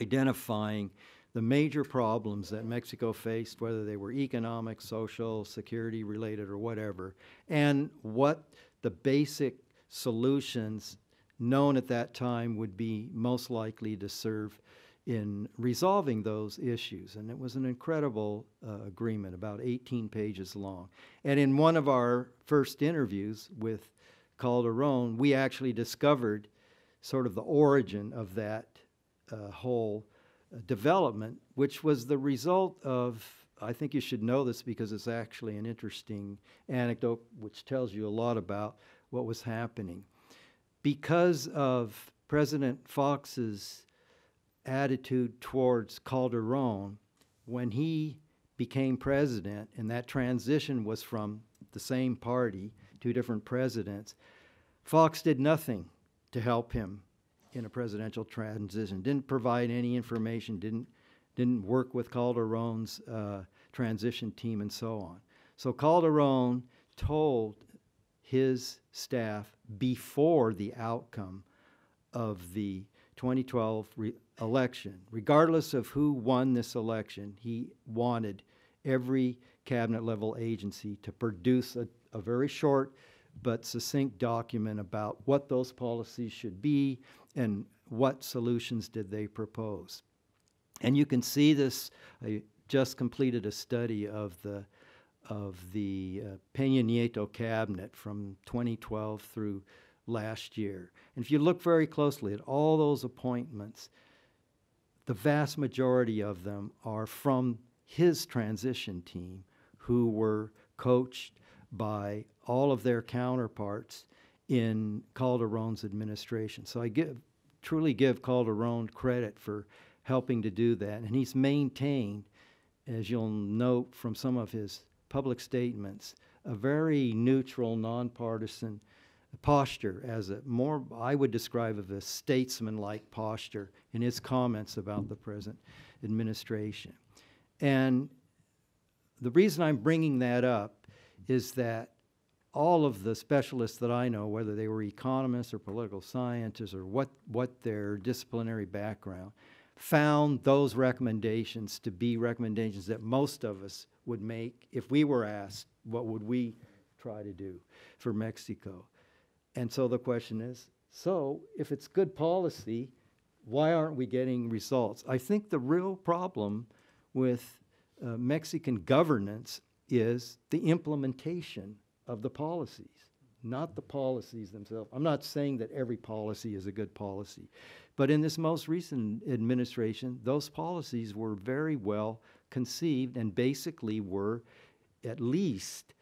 identifying the major problems that Mexico faced, whether they were economic, social, security related, or whatever, and what the basic solutions known at that time would be most likely to serve in resolving those issues. And it was an incredible uh, agreement, about eighteen pages long. And in one of our first interviews with Calderón, we actually discovered sort of the origin of that uh, whole uh, development, which was the result of, I think you should know this because it's actually an interesting anecdote which tells you a lot about what was happening. Because of President Fox's attitude towards Calderón, when he became president, and that transition was from the same party, two different presidents, Fox did nothing to help him in a presidential transition, didn't provide any information, didn't, didn't work with Calderón's uh, transition team and so on. So Calderón told his staff before the outcome of the twenty twelve re election, regardless of who won this election, he wanted every cabinet-level agency to produce a, a very short but succinct document about what those policies should be and what solutions did they propose. And you can see this. I just completed a study of the, of the uh, Peña Nieto cabinet from twenty twelve through last year. And if you look very closely at all those appointments, the vast majority of them are from his transition team, who were coached by all of their counterparts in Calderón's administration. So I give, truly give Calderón credit for helping to do that. And he's maintained, as you'll note from some of his public statements, a very neutral, nonpartisan posture, as a more, I would describe of a statesman-like posture in his comments about the present administration. And the reason I'm bringing that up is that all of the specialists that I know, whether they were economists or political scientists or what, what their disciplinary background, found those recommendations to be recommendations that most of us would make if we were asked, what would we try to do for Mexico? And so the question is, so if it's good policy, why aren't we getting results? I think the real problem with uh, Mexican governance is the implementation of the policies, not the policies themselves. I'm not saying that every policy is a good policy, but in this most recent administration, those policies were very well conceived and basically were at least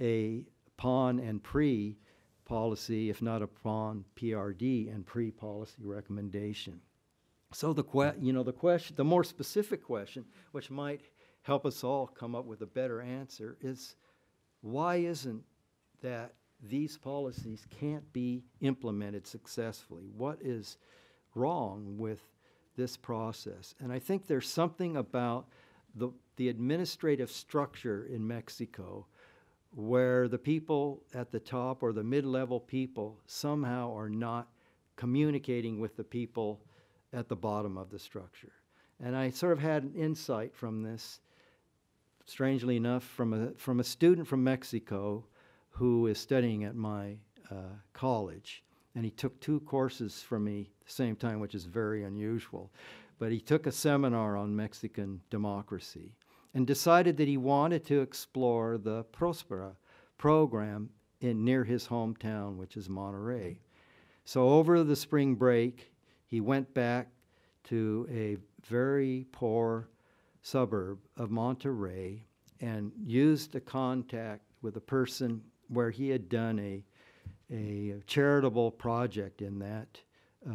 a pawn and pre policy, if not upon P R D and pre-policy recommendation. So the que you know the question, the more specific question, which might help us all come up with a better answer, is why isn't that these policies can't be implemented successfully? What is wrong with this process? And I think there's something about the the administrative structure in Mexico, where the people at the top or the mid-level people somehow are not communicating with the people at the bottom of the structure. And I sort of had an insight from this, strangely enough, from a, from a student from Mexico who is studying at my uh, college. And he took two courses from me at the same time, which is very unusual. But he took a seminar on Mexican democracy and decided that he wanted to explore the Prospera program in near his hometown, which is Monterey. So over the spring break, he went back to a very poor suburb of Monterey and used a contact with a person where he had done a, a charitable project in that uh,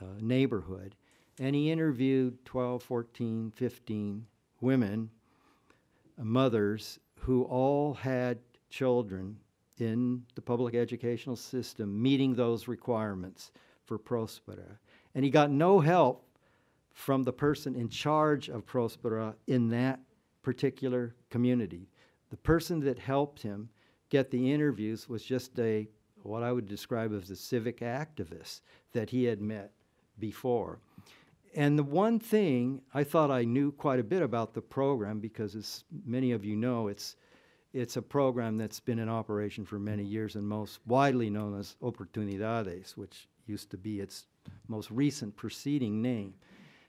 uh, neighborhood. And he interviewed twelve, fourteen, fifteen women, mothers, who all had children in the public educational system meeting those requirements for Prospera. And he got no help from the person in charge of Prospera in that particular community. The person that helped him get the interviews was just a, what I would describe as a civic activist that he had met before. And the one thing I thought I knew quite a bit about the program, because as many of you know, it's it's a program that's been in operation for many years and most widely known as Oportunidades, which used to be its most recent preceding name.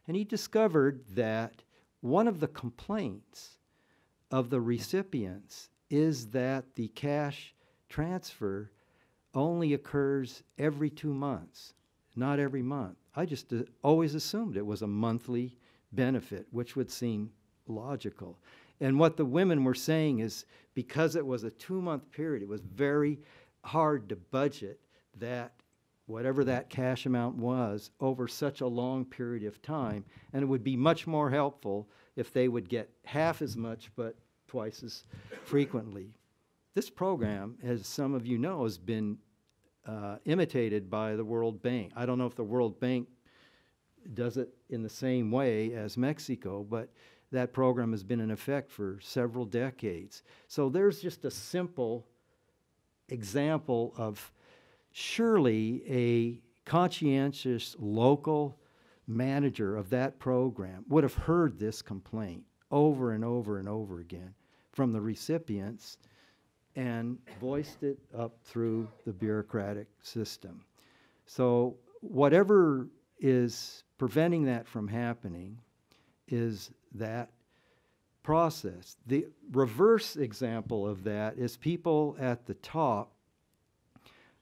And he discovered that one of the complaints of the recipients is that the cash transfer only occurs every two months, not every month. I just uh, always assumed it was a monthly benefit, which would seem logical. And what the women were saying is because it was a two-month period, it was very hard to budget that whatever that cash amount was over such a long period of time, and it would be much more helpful if they would get half as much but twice as frequently. This program, as some of you know, has been uh, imitated by the World Bank. I don't know if the World Bank does it in the same way as Mexico, but that program has been in effect for several decades. So there's just a simple example of surely a conscientious local manager of that program would have heard this complaint over and over and over again from the recipients and voiced it up through the bureaucratic system. So whatever is preventing that from happening is that process. The reverse example of that is people at the top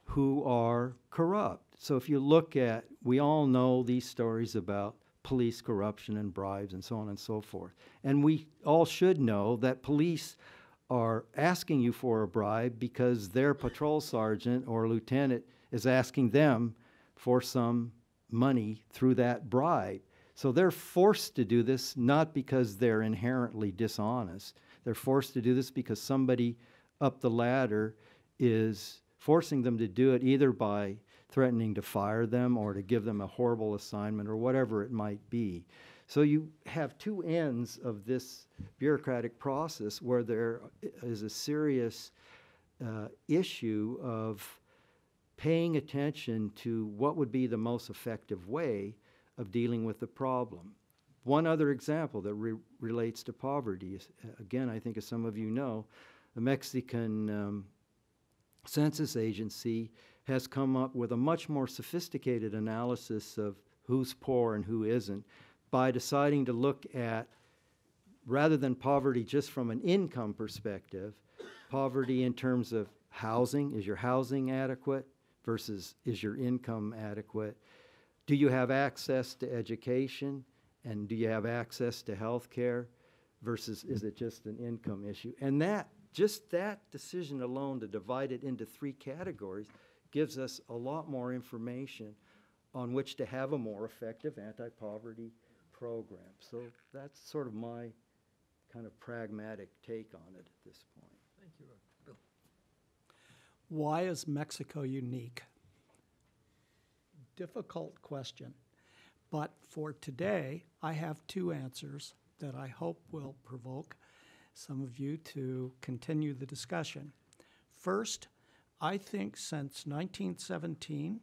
who are corrupt. So if you look at, we all know these stories about police corruption and bribes and so on and so forth. And we all should know that police are asking you for a bribe because their patrol sergeant or lieutenant is asking them for some money through that bribe. So they're forced to do this not because they're inherently dishonest. They're forced to do this because somebody up the ladder is forcing them to do it either by threatening to fire them or to give them a horrible assignment or whatever it might be. So you have two ends of this bureaucratic process where there is a serious uh, issue of paying attention to what would be the most effective way of dealing with the problem. One other example that re relates to poverty is, again, I think as some of you know, the Mexican um, Census Agency has come up with a much more sophisticated analysis of who's poor and who isn't by deciding to look at, rather than poverty just from an income perspective, poverty in terms of housing. Is your housing adequate versus is your income adequate? Do you have access to education and do you have access to health care versus is it just an income issue? And that Just that decision alone to divide it into three categories gives us a lot more information on which to have a more effective anti-poverty program. So that's sort of my kind of pragmatic take on it at this point. Thank you, Bill. Why is Mexico unique? Difficult question. But for today, I have two answers that I hope will provoke some of you to continue the discussion. First, I think since nineteen seventeen,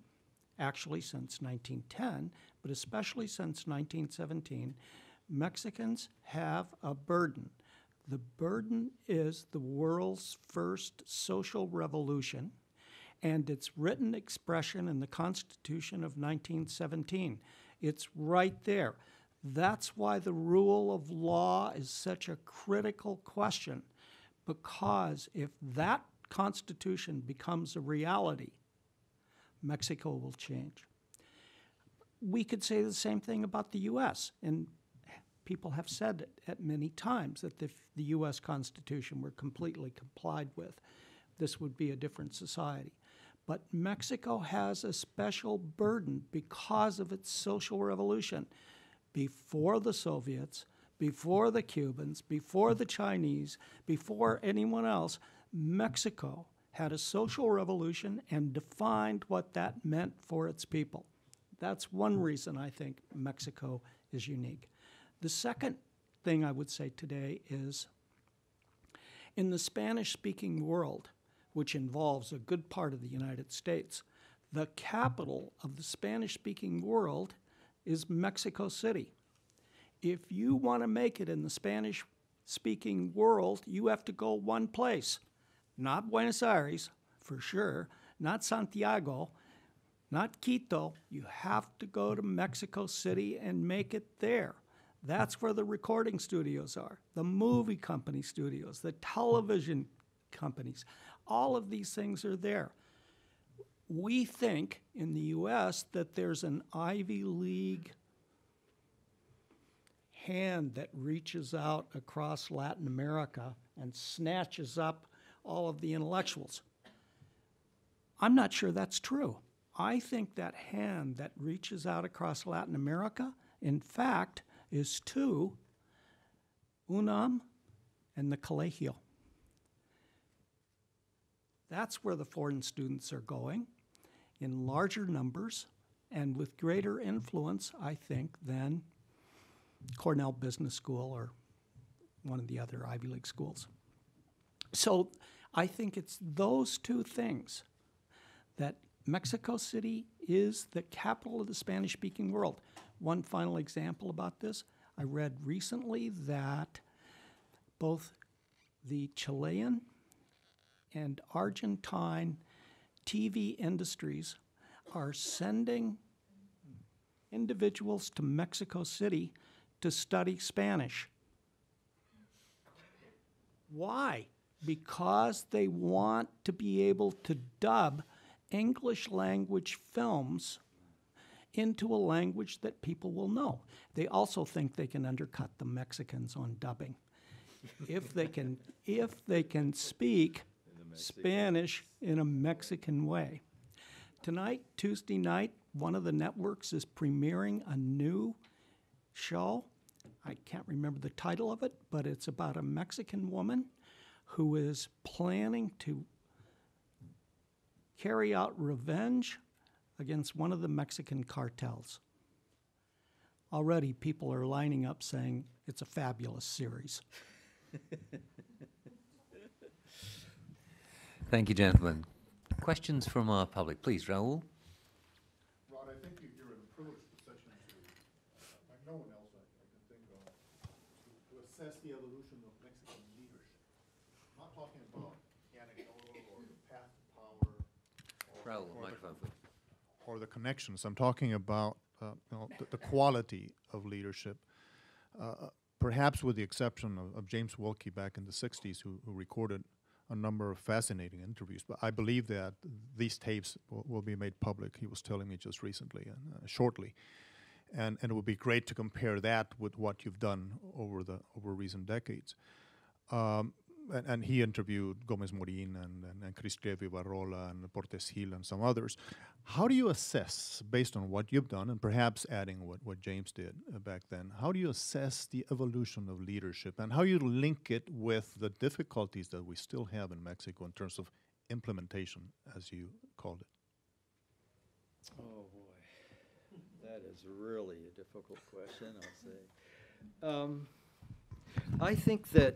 actually since nineteen ten, but especially since nineteen seventeen, Mexicans have a burden. The burden is the world's first social revolution and its written expression in the Constitution of nineteen seventeen. It's right there. That's why the rule of law is such a critical question, because if that Constitution becomes a reality, Mexico will change. We could say the same thing about the U S, and people have said it at many times that if the U S Constitution were completely complied with, this would be a different society. But Mexico has a special burden because of its social revolution. Before the Soviets, before the Cubans, before the Chinese, before anyone else, Mexico had a social revolution and defined what that meant for its people. That's one reason I think Mexico is unique. The second thing I would say today is in the Spanish-speaking world, which involves a good part of the United States, the capital of the Spanish-speaking world is Mexico City. If you want to make it in the Spanish-speaking world, you have to go one place. Not Buenos Aires, for sure, not Santiago, not Quito. You have to go to Mexico City and make it there. That's where the recording studios are, the movie company studios, the television companies. All of these things are there. We think in the U S that there's an Ivy League hand that reaches out across Latin America and snatches up all of the intellectuals. I'm not sure that's true. I think that hand that reaches out across Latin America, in fact, is two, UNAM and the Colegio. That's where the foreign students are going in larger numbers and with greater influence, I think, than Cornell Business School or one of the other Ivy League schools. So I think it's those two things, that Mexico City is the capital of the Spanish-speaking world. One final example about this, I read recently that both the Chilean and Argentine T V industries are sending individuals to Mexico City to study Spanish. Why? Because they want to be able to dub English language films into a language that people will know. They also think they can undercut the Mexicans on dubbing. If they can, if they can speak Spanish in a Mexican way. Tonight, Tuesday night, one of the networks is premiering a new show. I can't remember the title of it, but it's about a Mexican woman who is planning to carry out revenge against one of the Mexican cartels. Already people are lining up saying it's a fabulous series. Thank you, gentlemen. Questions from our public, please, Raul. Rod, I think you've given privileged session to, uh, like no one else I, I can think of, to assess the evolution of Mexican leadership. I'm not talking about anecdotal or the path of power, or, Raul, or, microphone, the, or the connections. I'm talking about uh, you know, the, the quality of leadership. Uh, perhaps with the exception of, of James Wilkie back in the sixties, who, who recorded a number of fascinating interviews, but I believe that these tapes will, will be made public. He was telling me just recently, and uh, shortly, and and it would be great to compare that with what you've done over the over recent decades. Um, and, and he interviewed Gomez Morin and and, and Cristeva Ibarrola and Portes Gil and some others. How do you assess, based on what you've done, and perhaps adding what what James did uh, back then? How do you assess the evolution of leadership, and how you link it with the difficulties that we still have in Mexico in terms of implementation, as you called it? Oh boy, that is really a difficult question. I'll say, um, I think that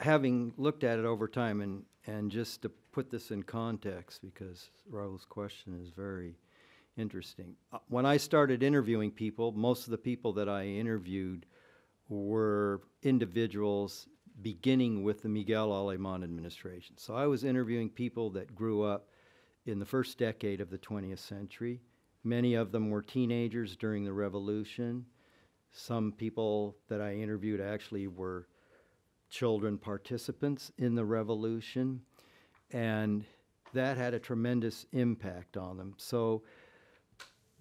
having looked at it over time, and and just to put this in context, because Raul's question is very interesting. Uh, when I started interviewing people, most of the people that I interviewed were individuals beginning with the Miguel Alemán administration. So I was interviewing people that grew up in the first decade of the twentieth century. Many of them were teenagers during the revolution. Some people that I interviewed actually were children participants in the revolution, and that had a tremendous impact on them. So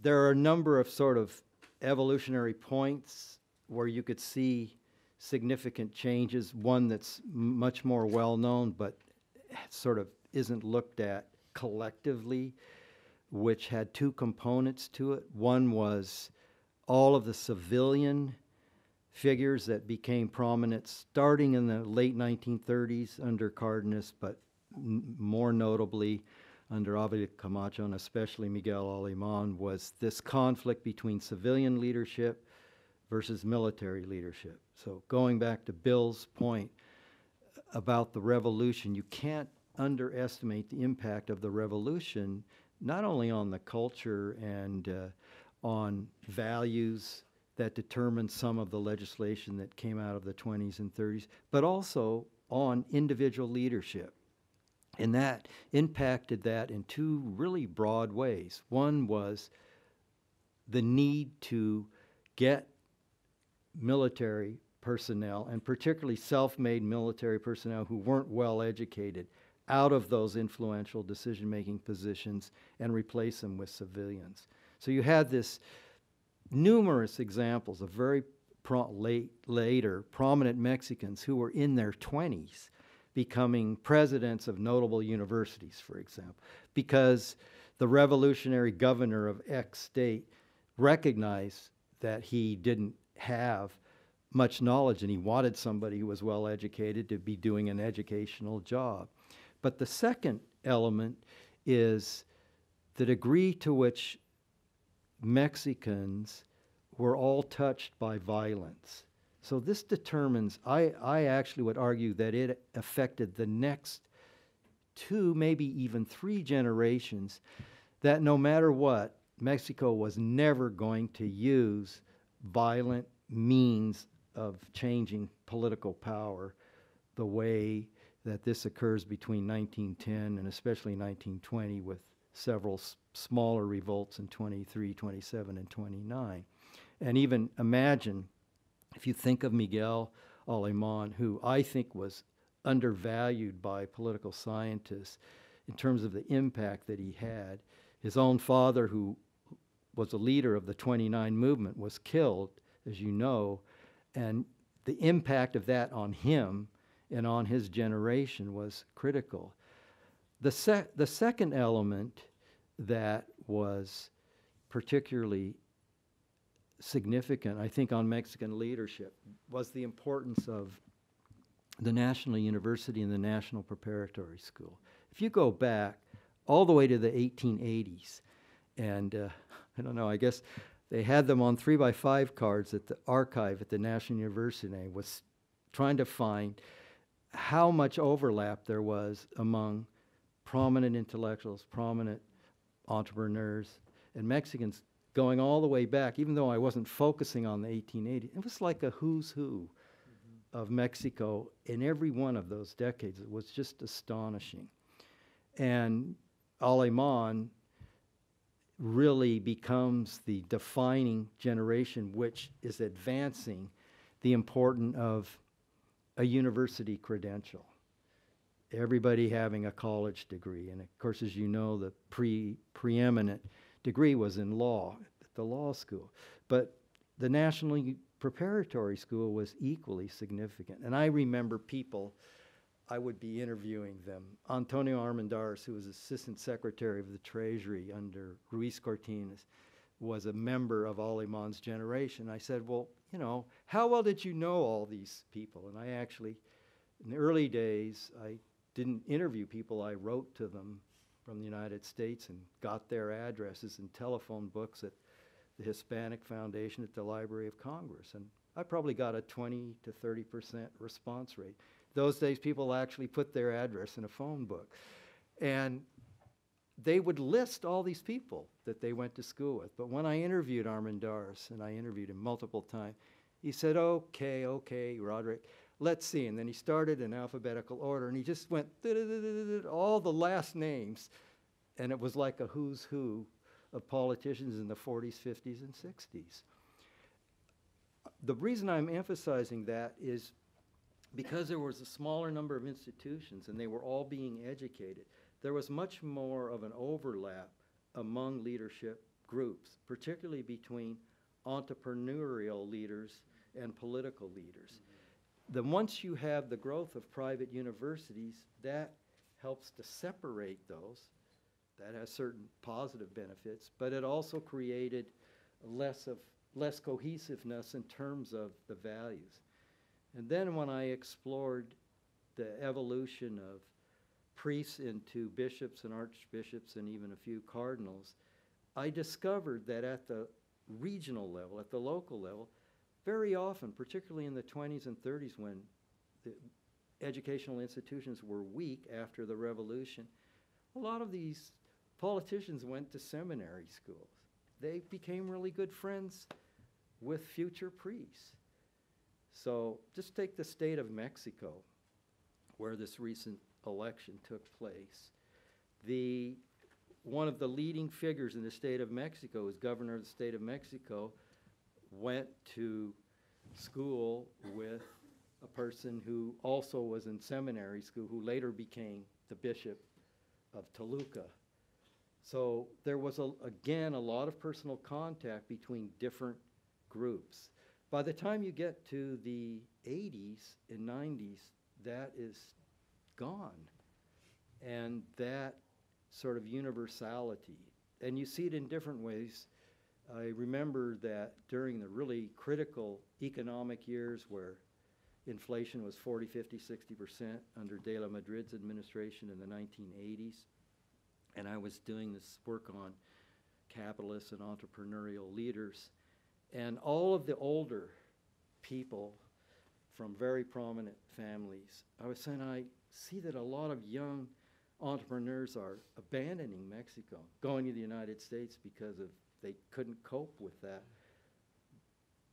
there are a number of sort of evolutionary points where you could see significant changes, one that's much more well-known but sort of isn't looked at collectively, which had two components to it. One was all of the civilian figures that became prominent starting in the late nineteen thirties under Cardenas, but n more notably under Ávila Camacho and especially Miguel Alemán, was this conflict between civilian leadership versus military leadership. So going back to Bill's point about the revolution, you can't underestimate the impact of the revolution, not only on the culture and uh, on values that determined some of the legislation that came out of the twenties and thirties, but also on individual leadership. And that impacted that in two really broad ways. One was the need to get military personnel, and particularly self-made military personnel who weren't well educated, out of those influential decision-making positions and replace them with civilians. So you had this numerous examples of very pro late, later prominent Mexicans who were in their twenties becoming presidents of notable universities, for example, because the revolutionary governor of X state recognized that he didn't have much knowledge and he wanted somebody who was well educated to be doing an educational job. But the second element is the degree to which Mexicans were all touched by violence. So this determines, I, I actually would argue that it affected the next two, maybe even three generations, that no matter what, Mexico was never going to use violent means of changing political power the way that this occurs between nineteen ten and especially nineteen twenty with several s smaller revolts in twenty-three, twenty-seven, and twenty-nine. And even imagine, if you think of Miguel Alemán, who I think was undervalued by political scientists in terms of the impact that he had. His own father, who was a leader of the twenty-nine movement, was killed, as you know, and the impact of that on him and on his generation was critical. The, sec the second element that was particularly significant, I think, on Mexican leadership was the importance of the National University and the National Preparatory School. If you go back all the way to the eighteen eighties, and uh, I don't know, I guess they had them on three by five cards at the archive at the National University, and I was trying to find how much overlap there was among prominent intellectuals, prominent entrepreneurs, and Mexicans going all the way back, even though I wasn't focusing on the eighteen eighties. It was like a who's who mm-hmm. of Mexico in every one of those decades. It was just astonishing. And Alemán really becomes the defining generation which is advancing the importance of a university credential. Everybody having a college degree. And of course, as you know, the pre preeminent degree was in law at the law school. But the National Preparatory School was equally significant. And I remember people, I would be interviewing them. Antonio Armendariz, who was Assistant Secretary of the Treasury under Ruiz Cortines, was a member of Alemán's generation. I said, well, you know, how well did you know all these people? And I actually, in the early days, I didn't interview people. I wrote to them from the United States and got their addresses and telephone books at the Hispanic Foundation at the Library of Congress. And I probably got a twenty to thirty percent response rate. Those days, people actually put their address in a phone book. And they would list all these people that they went to school with. But when I interviewed Armendariz, and I interviewed him multiple times, he said, okay, okay, Roderick, let's see. And then he started in alphabetical order, and he just went all the last names. And it was like a who's who of politicians in the forties, fifties, and sixties. The reason I'm emphasizing that is because there was a smaller number of institutions, and they were all being educated. There was much more of an overlap among leadership groups, particularly between entrepreneurial leaders and political leaders. Mm-hmm. Then once you have the growth of private universities, that helps to separate those. That has certain positive benefits, but it also created less of less cohesiveness in terms of the values. And then when I explored the evolution of priests into bishops and archbishops and even a few cardinals, I discovered that at the regional level, at the local level, very often, particularly in the twenties and thirties when the educational institutions were weak after the revolution, a lot of these politicians went to seminary schools. they became really good friends with future priests. So just take the state of Mexico, where this recent election took place. The, one of the leading figures in the state of Mexico, as governor of the state of Mexico, went to school with a person who also was in seminary school, who later became the bishop of Toluca. So there was, a, again, a lot of personal contact between different groups. By the time you get to the eighties and nineties, that is gone. And that sort of universality. And you see it in different ways. I remember that during the really critical economic years where inflation was forty, fifty, sixty percent under De La Madrid's administration in the nineteen eighties. And I was doing this work on capitalists and entrepreneurial leaders. And all of the older people from very prominent families, I was saying, I see that a lot of young entrepreneurs are abandoning Mexico, going to the United States because of they couldn't cope with that.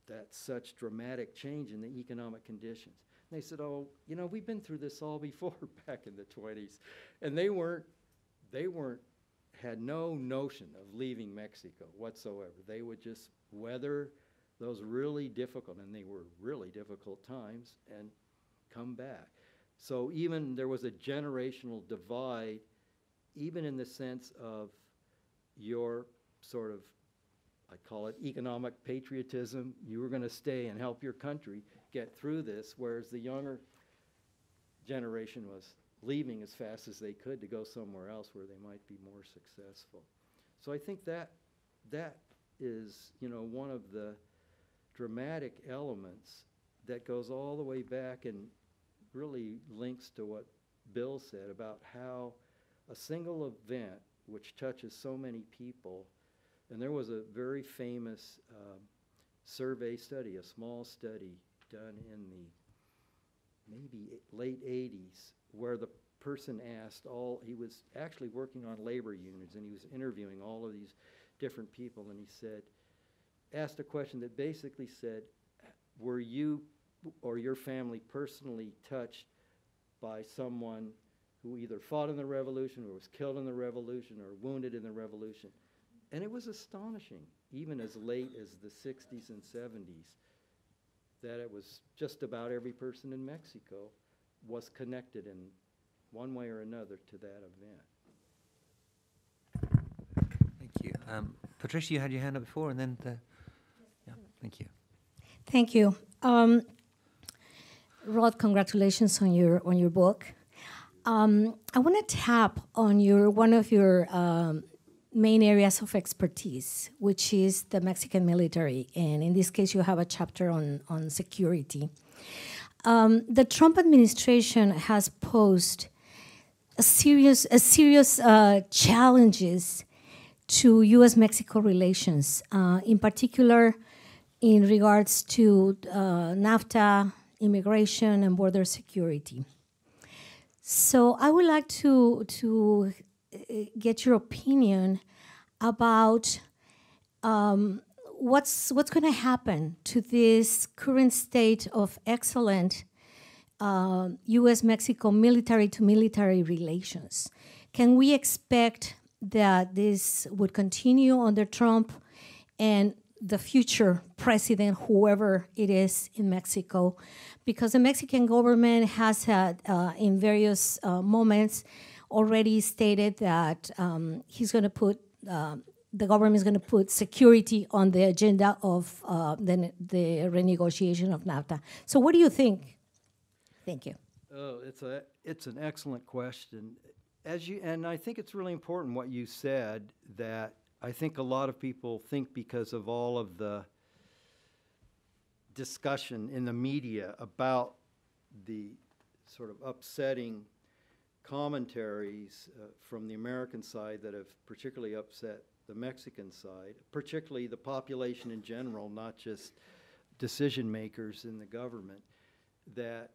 That's such dramatic change in the economic conditions. And they said, oh, you know, we've been through this all before back in the twenties. And they weren't, they weren't, had no notion of leaving Mexico whatsoever. They would just weather those really difficult, and they were really difficult times, and come back. So even there was a generational divide, even in the sense of your sort of, I call it economic patriotism. You were going to stay and help your country get through this, whereas the younger generation was leaving as fast as they could to go somewhere else where they might be more successful. So I think that that is, you know, one of the dramatic elements that goes all the way back and really links to what Bill said about how a single event which touches so many people. And there was a very famous um, survey study, a small study done in the maybe late eighties, where the person asked all, he was actually working on labor unions, and he was interviewing all of these different people, and he said, asked a question that basically said, were you or your family personally touched by someone who either fought in the revolution or was killed in the revolution or wounded in the revolution? And it was astonishing, even as late as the sixties and seventies, that it was just about every person in Mexico was connected in one way or another to that event. Thank you. Um, Patricia, you had your hand up before, and then the, yeah, thank you. Thank you. Um, Rod, congratulations on your, on your book. Um, I want to tap on your, one of your um, main areas of expertise, which is the Mexican military. And in this case, you have a chapter on, on security. Um, the Trump administration has posed a serious, a serious uh, challenges to U S Mexico relations, uh, in particular in regards to uh, NAFTA, immigration, and border security. So I would like to, to get your opinion about um, what's, what's going to happen to this current state of excellent uh, U S Mexico military-to-military relations. Can we expect that this would continue under Trump and the future president, whoever it is in Mexico? Because the Mexican government has had, uh, in various uh, moments, already stated that um, he's going to put, uh, the government is going to put security on the agenda of uh, the, the renegotiation of NAFTA. So what do you think? Thank you. Oh, it's, a, it's an excellent question. As you, and I think it's really important what you said, that I think a lot of people think because of all of the discussion in the media about the sort of upsetting commentaries uh, from the American side that have particularly upset the Mexican side, particularly the population in general, not just decision makers in the government, that,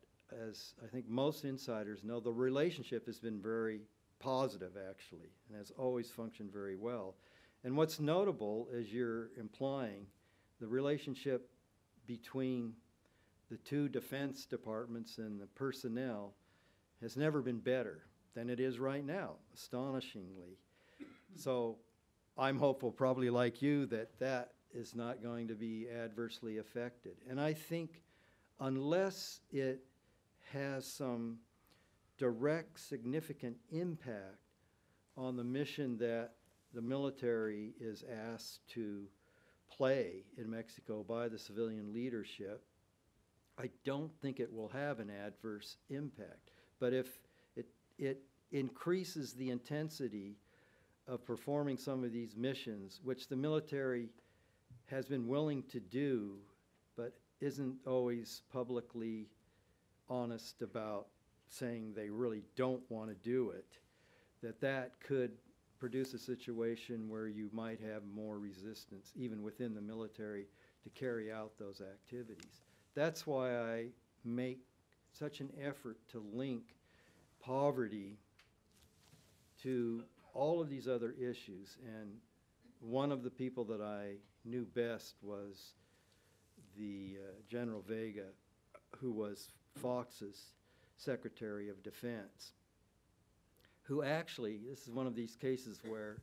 as I think most insiders know, the relationship has been very positive, actually, and has always functioned very well. And what's notable, as you're implying, the relationship between the two defense departments and the personnel has never been better than it is right now, astonishingly. So I'm hopeful, probably like you, that that is not going to be adversely affected. And I think unless it has some direct, significant impact on the mission that the military is asked to play in Mexico by the civilian leadership, I don't think it will have an adverse impact. But if it, it increases the intensity of performing some of these missions, which the military has been willing to do, but isn't always publicly honest about saying they really don't want to do it, that that could produce a situation where you might have more resistance, even within the military, to carry out those activities. That's why I make such an effort to link poverty to all of these other issues. And one of the people that I knew best was the uh, General Vega, who was Fox's Secretary of Defense, who actually, this is one of these cases where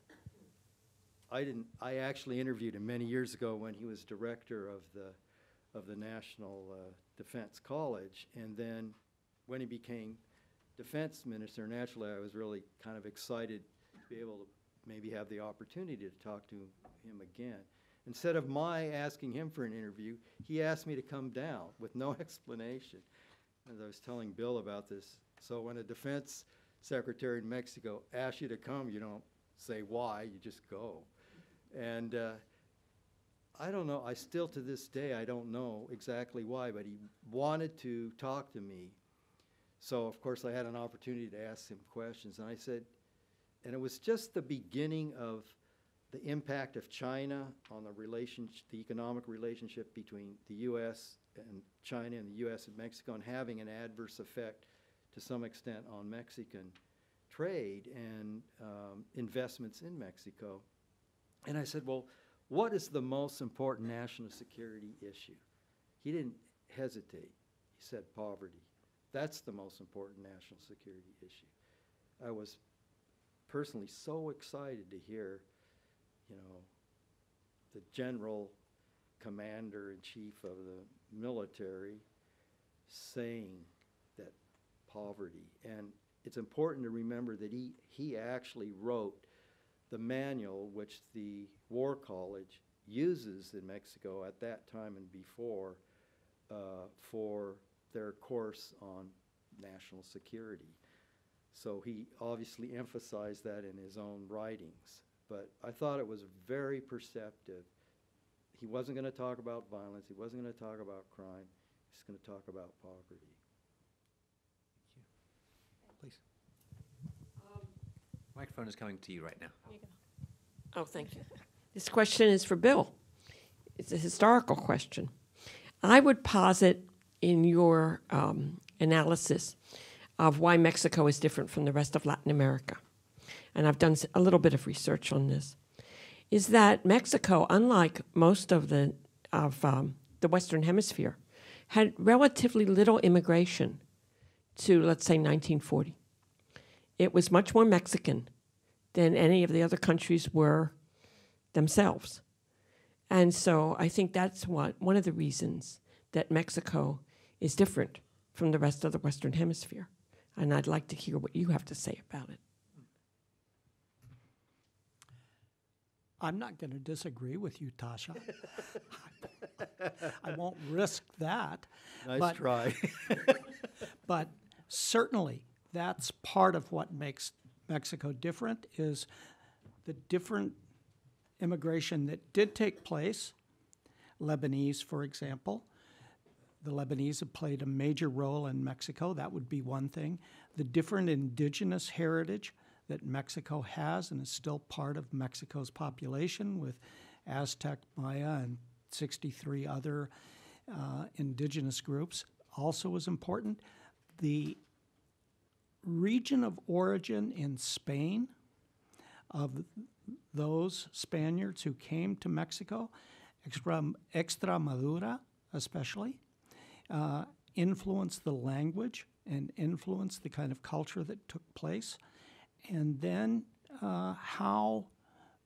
I didn't, I actually interviewed him many years ago when he was director of the, of the National uh, Defense College. And then when he became defense minister, naturally I was really kind of excited to be able to maybe have the opportunity to talk to him again. Instead of my asking him for an interview, he asked me to come down with no explanation. As I was telling Bill about this, so when a defense secretary in Mexico asks you to come, you don't say why, you just go. And uh, I don't know, I still to this day, I don't know exactly why, but he wanted to talk to me. So of course I had an opportunity to ask him questions, and I said, and it was just the beginning of the impact of China on the relationship, the economic relationship between the U S and China and the U S and Mexico, and having an adverse effect to some extent on Mexican trade and um, investments in Mexico. And I said, well, what is the most important national security issue? He didn't hesitate. He said poverty. That's the most important national security issue. I was personally so excited to hear, you know, the general commander-in-chief of the military saying that poverty. And it's important to remember that he, he actually wrote the manual which the War College uses in Mexico at that time and before uh, for their course on national security. So he obviously emphasized that in his own writings. But I thought it was very perceptive. He wasn't going to talk about violence. He wasn't going to talk about crime. He was going to talk about poverty. Thank you. Please. Um, Microphone is coming to you right now. There you go. Oh, thank you. This question is for Bill. It's a historical question. I would posit in your um, analysis of why Mexico is different from the rest of Latin America, and I've done a little bit of research on this, is that Mexico, unlike most of the, of, um, the Western Hemisphere, had relatively little immigration to, let's say, nineteen forty. It was much more Mexican than any of the other countries were themselves. And so I think that's what, one of the reasons that Mexico is different from the rest of the Western Hemisphere. And I'd like to hear what you have to say about it. I'm not going to disagree with you, Tasha. I won't risk that. Nice but, try. But certainly that's part of what makes Mexico different, is the different immigration that did take place. Lebanese, for example. The Lebanese have played a major role in Mexico. That would be one thing. The different indigenous heritage that Mexico has and is still part of Mexico's population, with Aztec, Maya, and sixty-three other uh, indigenous groups, also was important. The region of origin in Spain of those Spaniards who came to Mexico, Extremadura especially, uh, influenced the language and influenced the kind of culture that took place, and then uh, how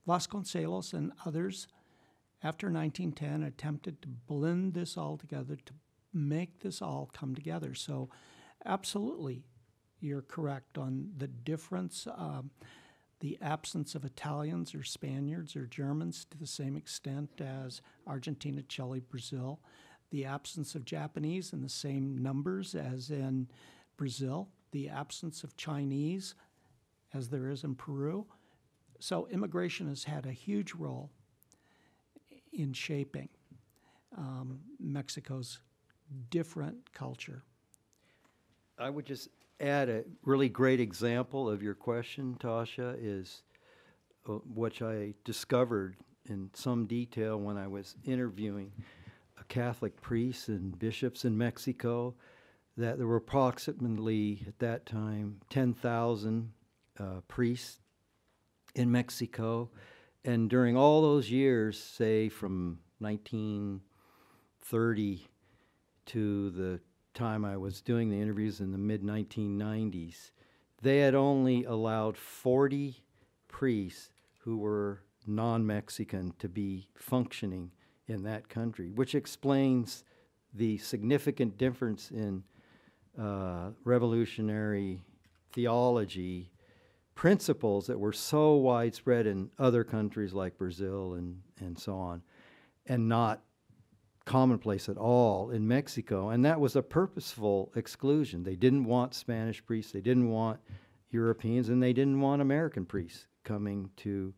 Vasconcelos and others after nineteen ten attempted to blend this all together to make this all come together. So absolutely, you're correct on the difference, um, the absence of Italians or Spaniards or Germans to the same extent as Argentina, Chile, Brazil, the absence of Japanese in the same numbers as in Brazil, the absence of Chinese as there is in Peru. So immigration has had a huge role in shaping um, Mexico's different culture. I would just add a really great example of your question, Tasha, is uh, which I discovered in some detail when I was interviewing a Catholic priests and bishops in Mexico, that there were approximately, at that time, ten thousand uh, priests in Mexico. And during all those years, say from nineteen thirty to the time I was doing the interviews in the mid nineteen nineties, they had only allowed forty priests who were non-Mexican to be functioning in that country, which explains the significant difference in uh, revolutionary theology principles that were so widespread in other countries like Brazil and, and so on, and not commonplace at all in Mexico. And that was a purposeful exclusion. They didn't want Spanish priests, they didn't want Europeans, and they didn't want American priests coming to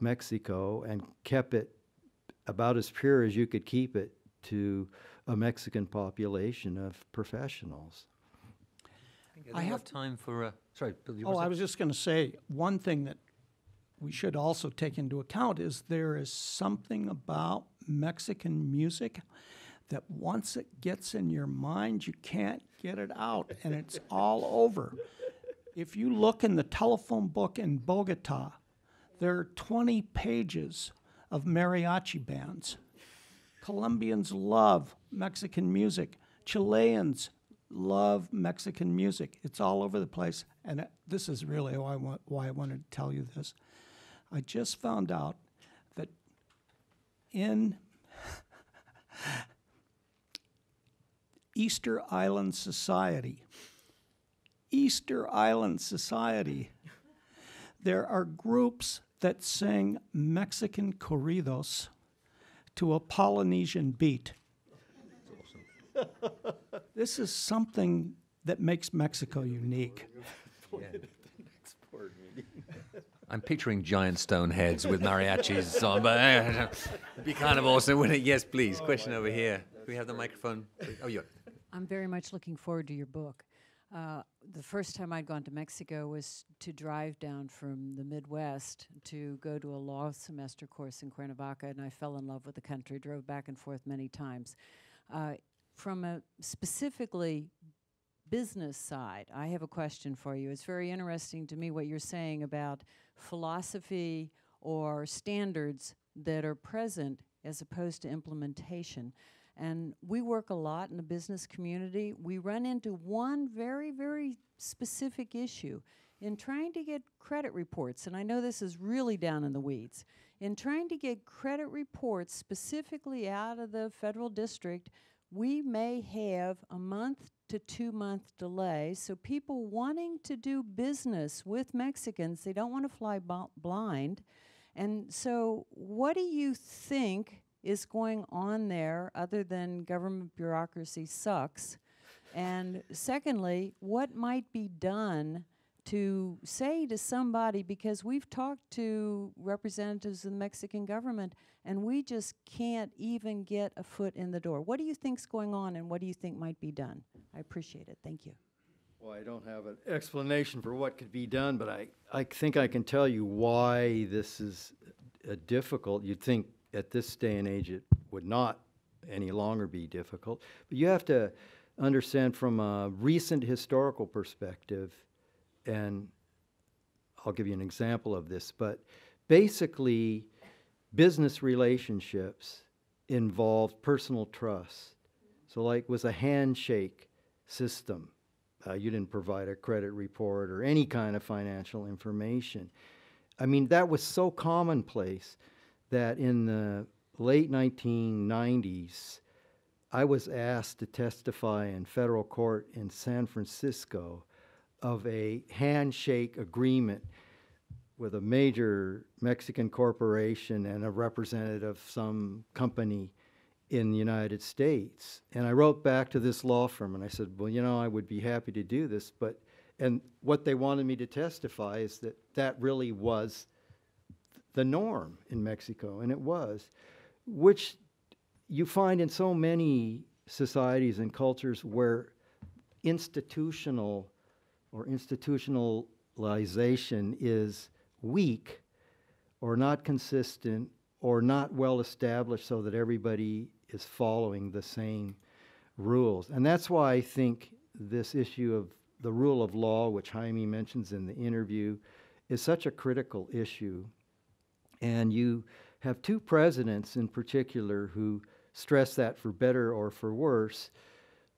Mexico, and kept it about as pure as you could keep it to a Mexican population of professionals. I, I have time for, uh, sorry. Oh, I was just going to say, one thing that we should also take into account is there is something about Mexican music that once it gets in your mind, you can't get it out, and it's all over. If you look in the telephone book in Bogota, there are twenty pages of mariachi bands. Colombians love Mexican music. Chileans love Mexican music. It's all over the place, and it, this is really why I, wa why I wanted to tell you this. I just found out that in Easter Island Society, Easter Island Society, there are groups that sing Mexican corridos to a Polynesian beat. That's awesome. This is something that makes Mexico unique. Yeah. I'm picturing giant stone heads with mariachis on, but uh, it'd be kind of awesome, wouldn't it? Yes, please. Oh, question over God. Here. That's we have the microphone. Oh, yeah. I'm very much looking forward to your book. Uh, the first time I'd gone to Mexico was to drive down from the Midwest to go to a law semester course in Cuernavaca, and I fell in love with the country, drove back and forth many times. Uh, from a specifically business side, I have a question for you. It's very interesting to me what you're saying about philosophy or standards that are present as opposed to implementation. And we work a lot in the business community. We run into one very, very specific issue in trying to get credit reports, and I know this is really down in the weeds, in trying to get credit reports specifically out of the federal district, we may have a month to two-month delay, so people wanting to do business with Mexicans, they don't want to fly blind. And so what do you think is going on there other than government bureaucracy sucks? And secondly, what might be done to say to somebody, because we've talked to representatives of the Mexican government and we just can't even get a foot in the door. What do you think's going on and what do you think might be done? I appreciate it. Thank you. Well, I don't have an explanation for what could be done, but I, I think I can tell you why this is uh, difficult. You'd think at this day and age, it would not any longer be difficult. But you have to understand from a recent historical perspective, and I'll give you an example of this, but basically business relationships involved personal trust. So like was a handshake system. Uh, you didn't provide a credit report or any kind of financial information. I mean, that was so commonplace that in the late nineteen nineties, I was asked to testify in federal court in San Francisco of a handshake agreement with a major Mexican corporation and a representative of some company in the United States. And I wrote back to this law firm and I said, well, you know, I would be happy to do this, but, and what they wanted me to testify is that that really was the norm in Mexico, and it was, which you find in so many societies and cultures where institutional or institutionalization is weak or not consistent or not well established so that everybody is following the same rules. And that's why I think this issue of the rule of law, which Jaime mentions in the interview, is such a critical issue. And you have two presidents in particular who stress that for better or for worse.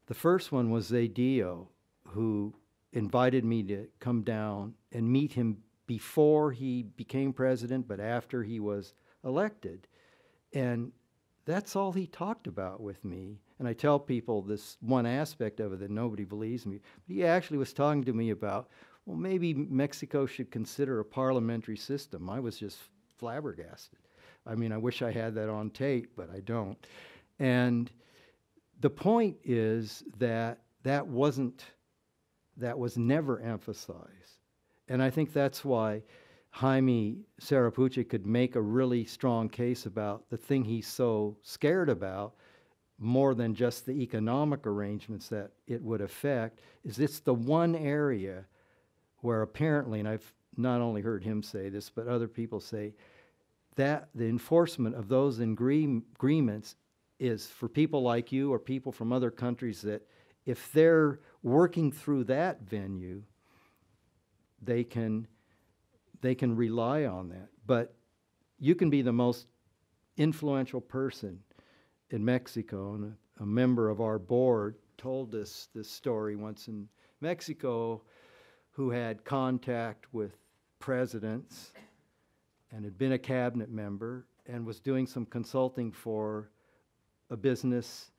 The first one was Zedillo, who invited me to come down and meet him before he became president, but after he was elected. And that's all he talked about with me. And I tell people this one aspect of it that nobody believes me. But he actually was talking to me about, well, maybe Mexico should consider a parliamentary system. I was just flabbergasted. I mean, I wish I had that on tape, but I don't. And the point is that that wasn't, that was never emphasized. And I think that's why Jaime Serra Puche could make a really strong case about the thing he's so scared about, more than just the economic arrangements that it would affect, is it's the one area where apparently, and I've not only heard him say this, but other people say, that the enforcement of those agreements is for people like you or people from other countries that if they're working through that venue, they can, they can rely on that. But you can be the most influential person in Mexico, and a, a member of our board told us this story once in Mexico who had contact with presidents and had been a cabinet member and was doing some consulting for a business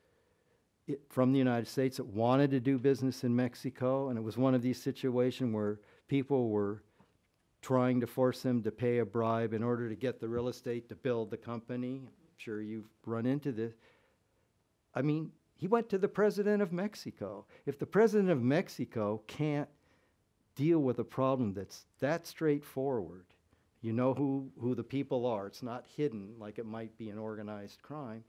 it, from the United States that wanted to do business in Mexico. And it was one of these situations where people were trying to force them to pay a bribe in order to get the real estate to build the company. I'm sure you've run into this. I mean, he went to the president of Mexico. If the president of Mexico can't deal with a problem that's that straightforward, you know who, who the people are, it's not hidden like it might be an organized crime,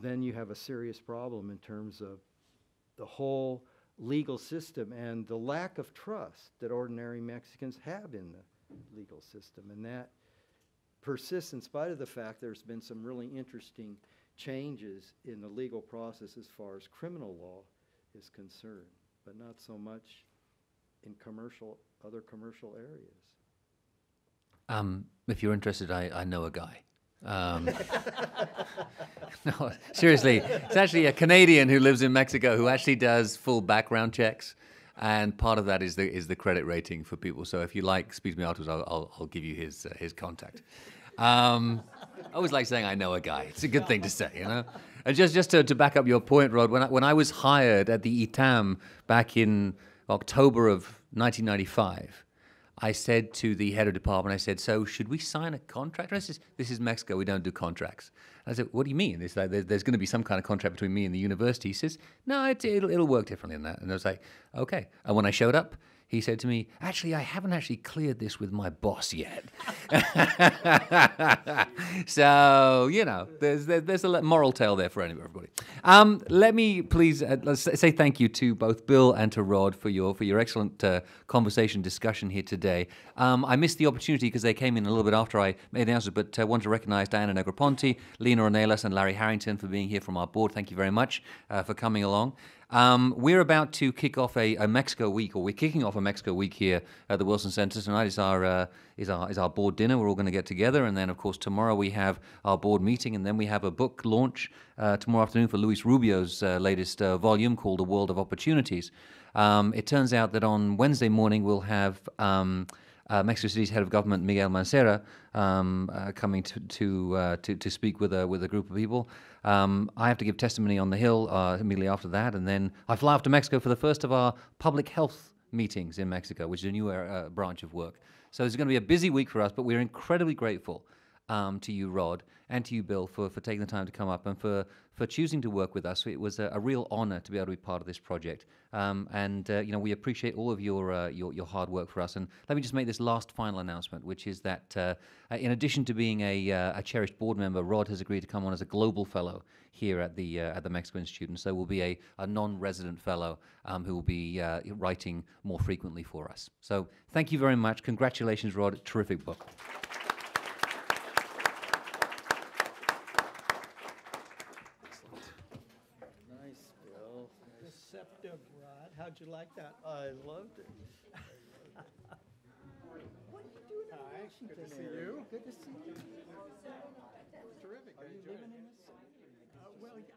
then you have a serious problem in terms of the whole legal system and the lack of trust that ordinary Mexicans have in the legal system. And that persists in spite of the fact there's been some really interesting changes in the legal process as far as criminal law is concerned, but not so much in commercial, other commercial areas. Um, if you're interested, I, I know a guy. Um, no, seriously, it's actually a Canadian who lives in Mexico who actually does full background checks, and part of that is the is the credit rating for people. So if you like, speak to me afterwards. I'll I'll, I'll give you his uh, his contact. Um, I always like saying I know a guy. It's a good thing to say, you know. And just just to, to back up your point, Rod, when I, when I was hired at the I T A M back in October of nineteen ninety-five. I said to the head of department, I said, so should we sign a contract? I said, this is Mexico, we don't do contracts. I said, what do you mean? It's like, there's going to be some kind of contract between me and the university. He says, no, it, it'll, it'll work differently than that. And I was like, okay. And when I showed up, he said to me, actually, I haven't actually cleared this with my boss yet. So, you know, there's, there's a moral tale there for everybody. Um, let me please uh, let's say thank you to both Bill and to Rod for your, for your excellent uh, conversation, discussion here today. Um, I missed the opportunity because they came in a little bit after I made the announcement, but I uh, want to recognize Diana Negroponte, Lena Ornelas, and Larry Harrington for being here from our board. Thank you very much uh, for coming along. Um, we're about to kick off a, a Mexico week, or we're kicking off a Mexico week here at the Wilson Center. Tonight is our uh, is our is our board dinner. We're all going to get together, and then of course tomorrow we have our board meeting, and then we have a book launch uh, tomorrow afternoon for Luis Rubio's uh, latest uh, volume called A World of Opportunities. Um, it turns out that on Wednesday morning we'll have um, uh, Mexico City's head of government Miguel Mancera um, uh, coming to to, uh, to to speak with a with a group of people. Um, I have to give testimony on the Hill uh, immediately after that, and then I fly off to Mexico for the first of our public health meetings in Mexico, which is a new uh, branch of work. So it's going to be a busy week for us, but we're incredibly grateful um, to you, Rod, and to you, Bill, for, for taking the time to come up and for, for choosing to work with us. It was a, a real honor to be able to be part of this project, um, and uh, you know, we appreciate all of your, uh, your, your hard work for us. And let me just make this last final announcement, which is that uh, in addition to being a, uh, a cherished board member, Rod has agreed to come on as a global fellow here at the uh, at the Mexico Institute, and so will be a, a non-resident fellow um, who will be uh, writing more frequently for us. So thank you very much. Congratulations, Rod. Terrific book. How'd you like that? I loved it. What are you doing in Hi, Washington? Good to see you. Good to see you. Terrific. Are you living in this? Uh, well, yeah.